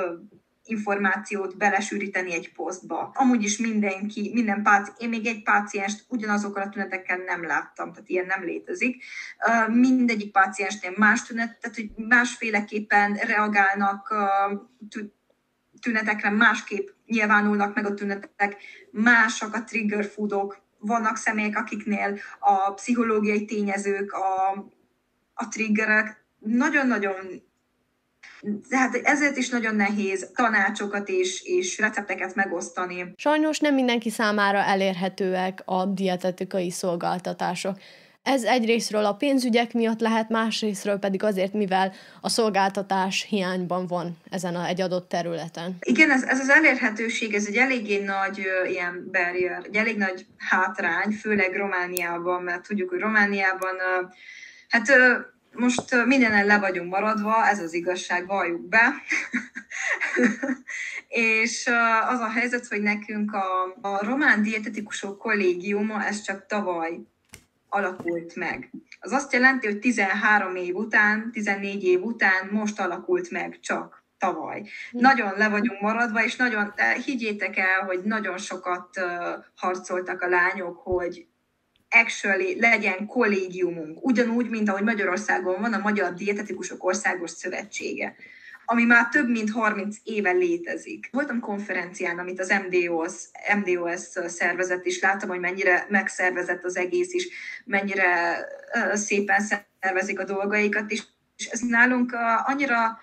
információt belesűríteni egy posztba. Amúgy is mindenki, minden páci, én még egy pácienst ugyanazokkal a tünetekkel nem láttam, tehát ilyen nem létezik. Mindegyik páciensnél más tünet, tehát hogy másféleképpen reagálnak tünetekre, másképp nyilvánulnak meg a tünetek, másak a trigger foodok, vannak személyek, akiknél a pszichológiai tényezők, a, a triggerek nagyon-nagyon, tehát ezért is nagyon nehéz tanácsokat és, és recepteket megosztani. Sajnos nem mindenki számára elérhetőek a dietetikai szolgáltatások. Ez egyrésztről a pénzügyek miatt lehet, másrésztről pedig azért, mivel a szolgáltatás hiányban van ezen a, egy adott területen. Igen, ez, ez az elérhetőség, ez egy eléggé nagy uh, ilyen barrier, egy elég nagy hátrány, főleg Romániában, mert tudjuk, hogy Romániában, uh, hát uh, most uh, mindenen le vagyunk maradva, ez az igazság, valljuk be. És uh, az a helyzet, hogy nekünk a, a Román Dietetikusok Kollégiuma, ez csak tavaly alakult meg. Az azt jelenti, hogy tizenhárom év után, tizennégy év után most alakult meg csak tavaly. Nagyon le vagyunk maradva, és nagyon, higgyétek el, hogy nagyon sokat uh, harcoltak a lányok, hogy actually legyen kollégiumunk. Ugyanúgy, mint ahogy Magyarországon van a Magyar Dietetikusok Országos Szövetsége, ami már több mint harminc éve létezik. Voltam konferencián, amit az em dé o es, em dé o es szervezet is, láttam, hogy mennyire megszervezett az egész is, mennyire szépen szervezik a dolgaikat is, és ez nálunk annyira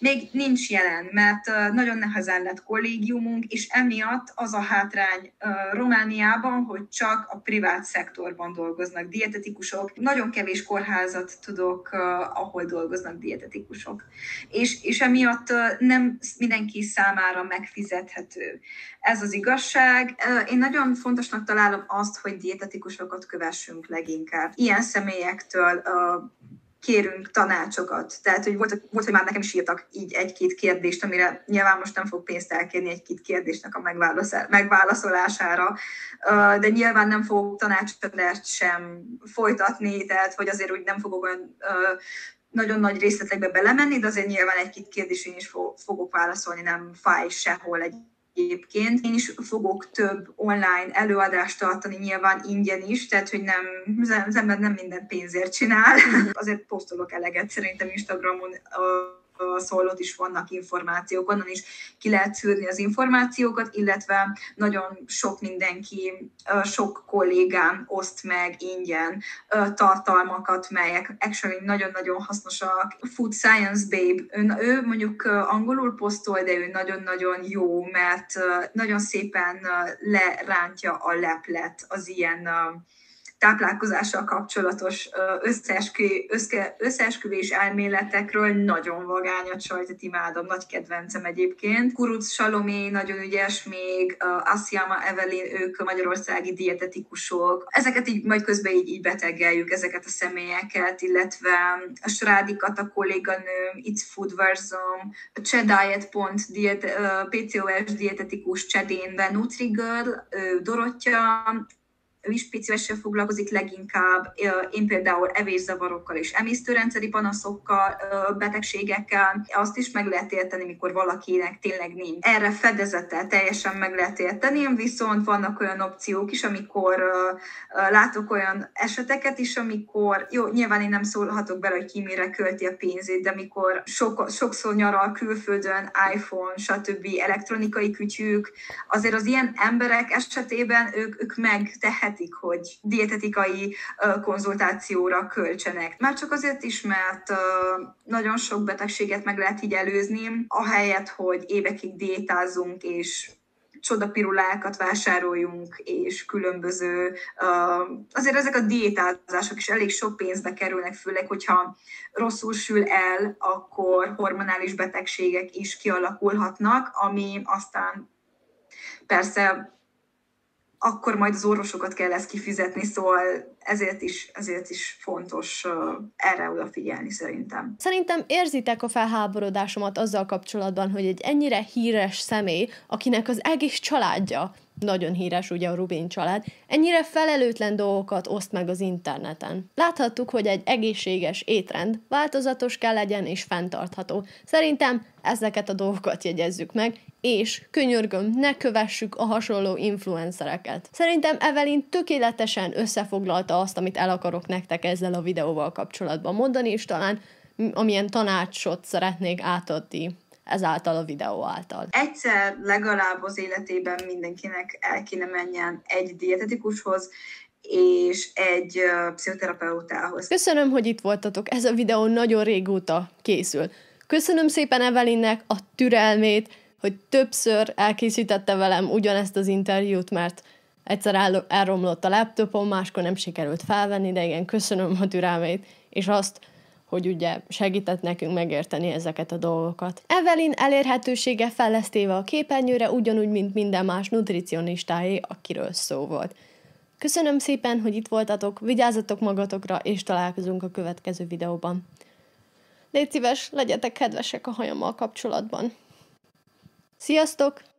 még nincs jelen, mert nagyon nehezen lett kollégiumunk, és emiatt az a hátrány Romániában, hogy csak a privát szektorban dolgoznak dietetikusok. Nagyon kevés kórházat tudok, ahol dolgoznak dietetikusok. És, és emiatt nem mindenki számára megfizethető. Ez az igazság. Én nagyon fontosnak találom azt, hogy dietetikusokat kövessünk leginkább. Ilyen személyektől kérünk tanácsokat. Tehát, hogy volt, volt, hogy már nekem is írtak így egy-két kérdést, amire nyilván most nem fog pénzt elkérni egy-két kérdésnek a megválaszolására, de nyilván nem fogok tanácsadást sem folytatni, tehát, hogy azért úgy nem fogok olyan nagyon nagy részletekbe belemenni, de azért nyilván egy-két kérdésén is fogok válaszolni, nem fáj sehol egy Egyébként. Én is fogok több online előadást tartani, nyilván ingyen is, tehát hogy nem, az ember nem minden pénzért csinál. Azért posztolok eleget, szerintem Instagramon szólott is vannak információk, onnan is ki lehet szűrni az információkat, illetve nagyon sok mindenki, sok kollégám oszt meg ingyen tartalmakat, melyek actually nagyon-nagyon hasznosak. Food Science Babe, ő, ő mondjuk angolul posztol, de ő nagyon-nagyon jó, mert nagyon szépen lerántja a leplet az ilyen táplálkozással kapcsolatos összeesküvés elméletekről, nagyon vagányat sajtot imádom, nagy kedvencem egyébként. Kurucz Salomé nagyon ügyes még, Asiama Evelyn, ők magyarországi dietetikusok. Ezeket így majd közben így, így betegeljük, ezeket a személyeket, illetve a Schrádi Kata kolléganőm, It's Foodversum, a Csediet pé cé o es dietetikus Csedietben, NutriGirl Dorottya, ő is pé cé o essel foglalkozik leginkább, én például evészavarokkal és emésztőrendszeri panaszokkal, betegségekkel. Azt is meg lehet érteni, mikor valakinek tényleg nincs erre fedezettel, teljesen meg lehet érteni, viszont vannak olyan opciók is, amikor látok olyan eseteket is, amikor, jó, nyilván én nem szólhatok bele, hogy ki mire költi a pénzét, de mikor sok, sokszor nyaral külföldön, iPhone, stb. Elektronikai kütyük, azért az ilyen emberek esetében ők, ők megtehetik, hogy dietetikai uh, konzultációra költsenek. Már csak azért is, mert uh, nagyon sok betegséget meg lehet így előzni, ahelyett, hogy évekig diétázunk, és csodapirulákat vásároljunk, és különböző... Uh, azért ezek a diétázások is elég sok pénzbe kerülnek, főleg, hogyha rosszul sül el, akkor hormonális betegségek is kialakulhatnak, ami aztán persze... akkor majd az orvosokat kell ezt kifizetni, szóval ezért is, ezért is fontos erre odafigyelni szerintem. Szerintem érzitek a felháborodásomat azzal kapcsolatban, hogy egy ennyire híres személy, akinek az egész családja Nagyon híres ugye a Rubint család. Ennyire felelőtlen dolgokat oszt meg az interneten. Láthattuk, hogy egy egészséges étrend változatos kell legyen és fenntartható. Szerintem ezeket a dolgokat jegyezzük meg, és könyörgöm, ne kövessük a hasonló influencereket. Szerintem Evelyn tökéletesen összefoglalta azt, amit el akarok nektek ezzel a videóval kapcsolatban mondani, és talán amilyen tanácsot szeretnék átadni ezáltal a videó által. Egyszer legalább az életében mindenkinek el kéne menjen egy dietetikushoz és egy pszichoterapeutához. Köszönöm, hogy itt voltatok. Ez a videó nagyon régóta készül. Köszönöm szépen Evelynnek a türelmét, hogy többször elkészítette velem ugyanezt az interjút, mert egyszer elromlott a laptopom, máskor nem sikerült felvenni, de igen, köszönöm a türelmét, és azt, hogy ugye segített nekünk megérteni ezeket a dolgokat. Evelyn elérhetősége fejlesztéve a képernyőre, ugyanúgy, mint minden más nutricionistáé, akiről szó volt. Köszönöm szépen, hogy itt voltatok, vigyázzatok magatokra, és találkozunk a következő videóban. Légy szíves, legyetek kedvesek a hajammal kapcsolatban. Sziasztok!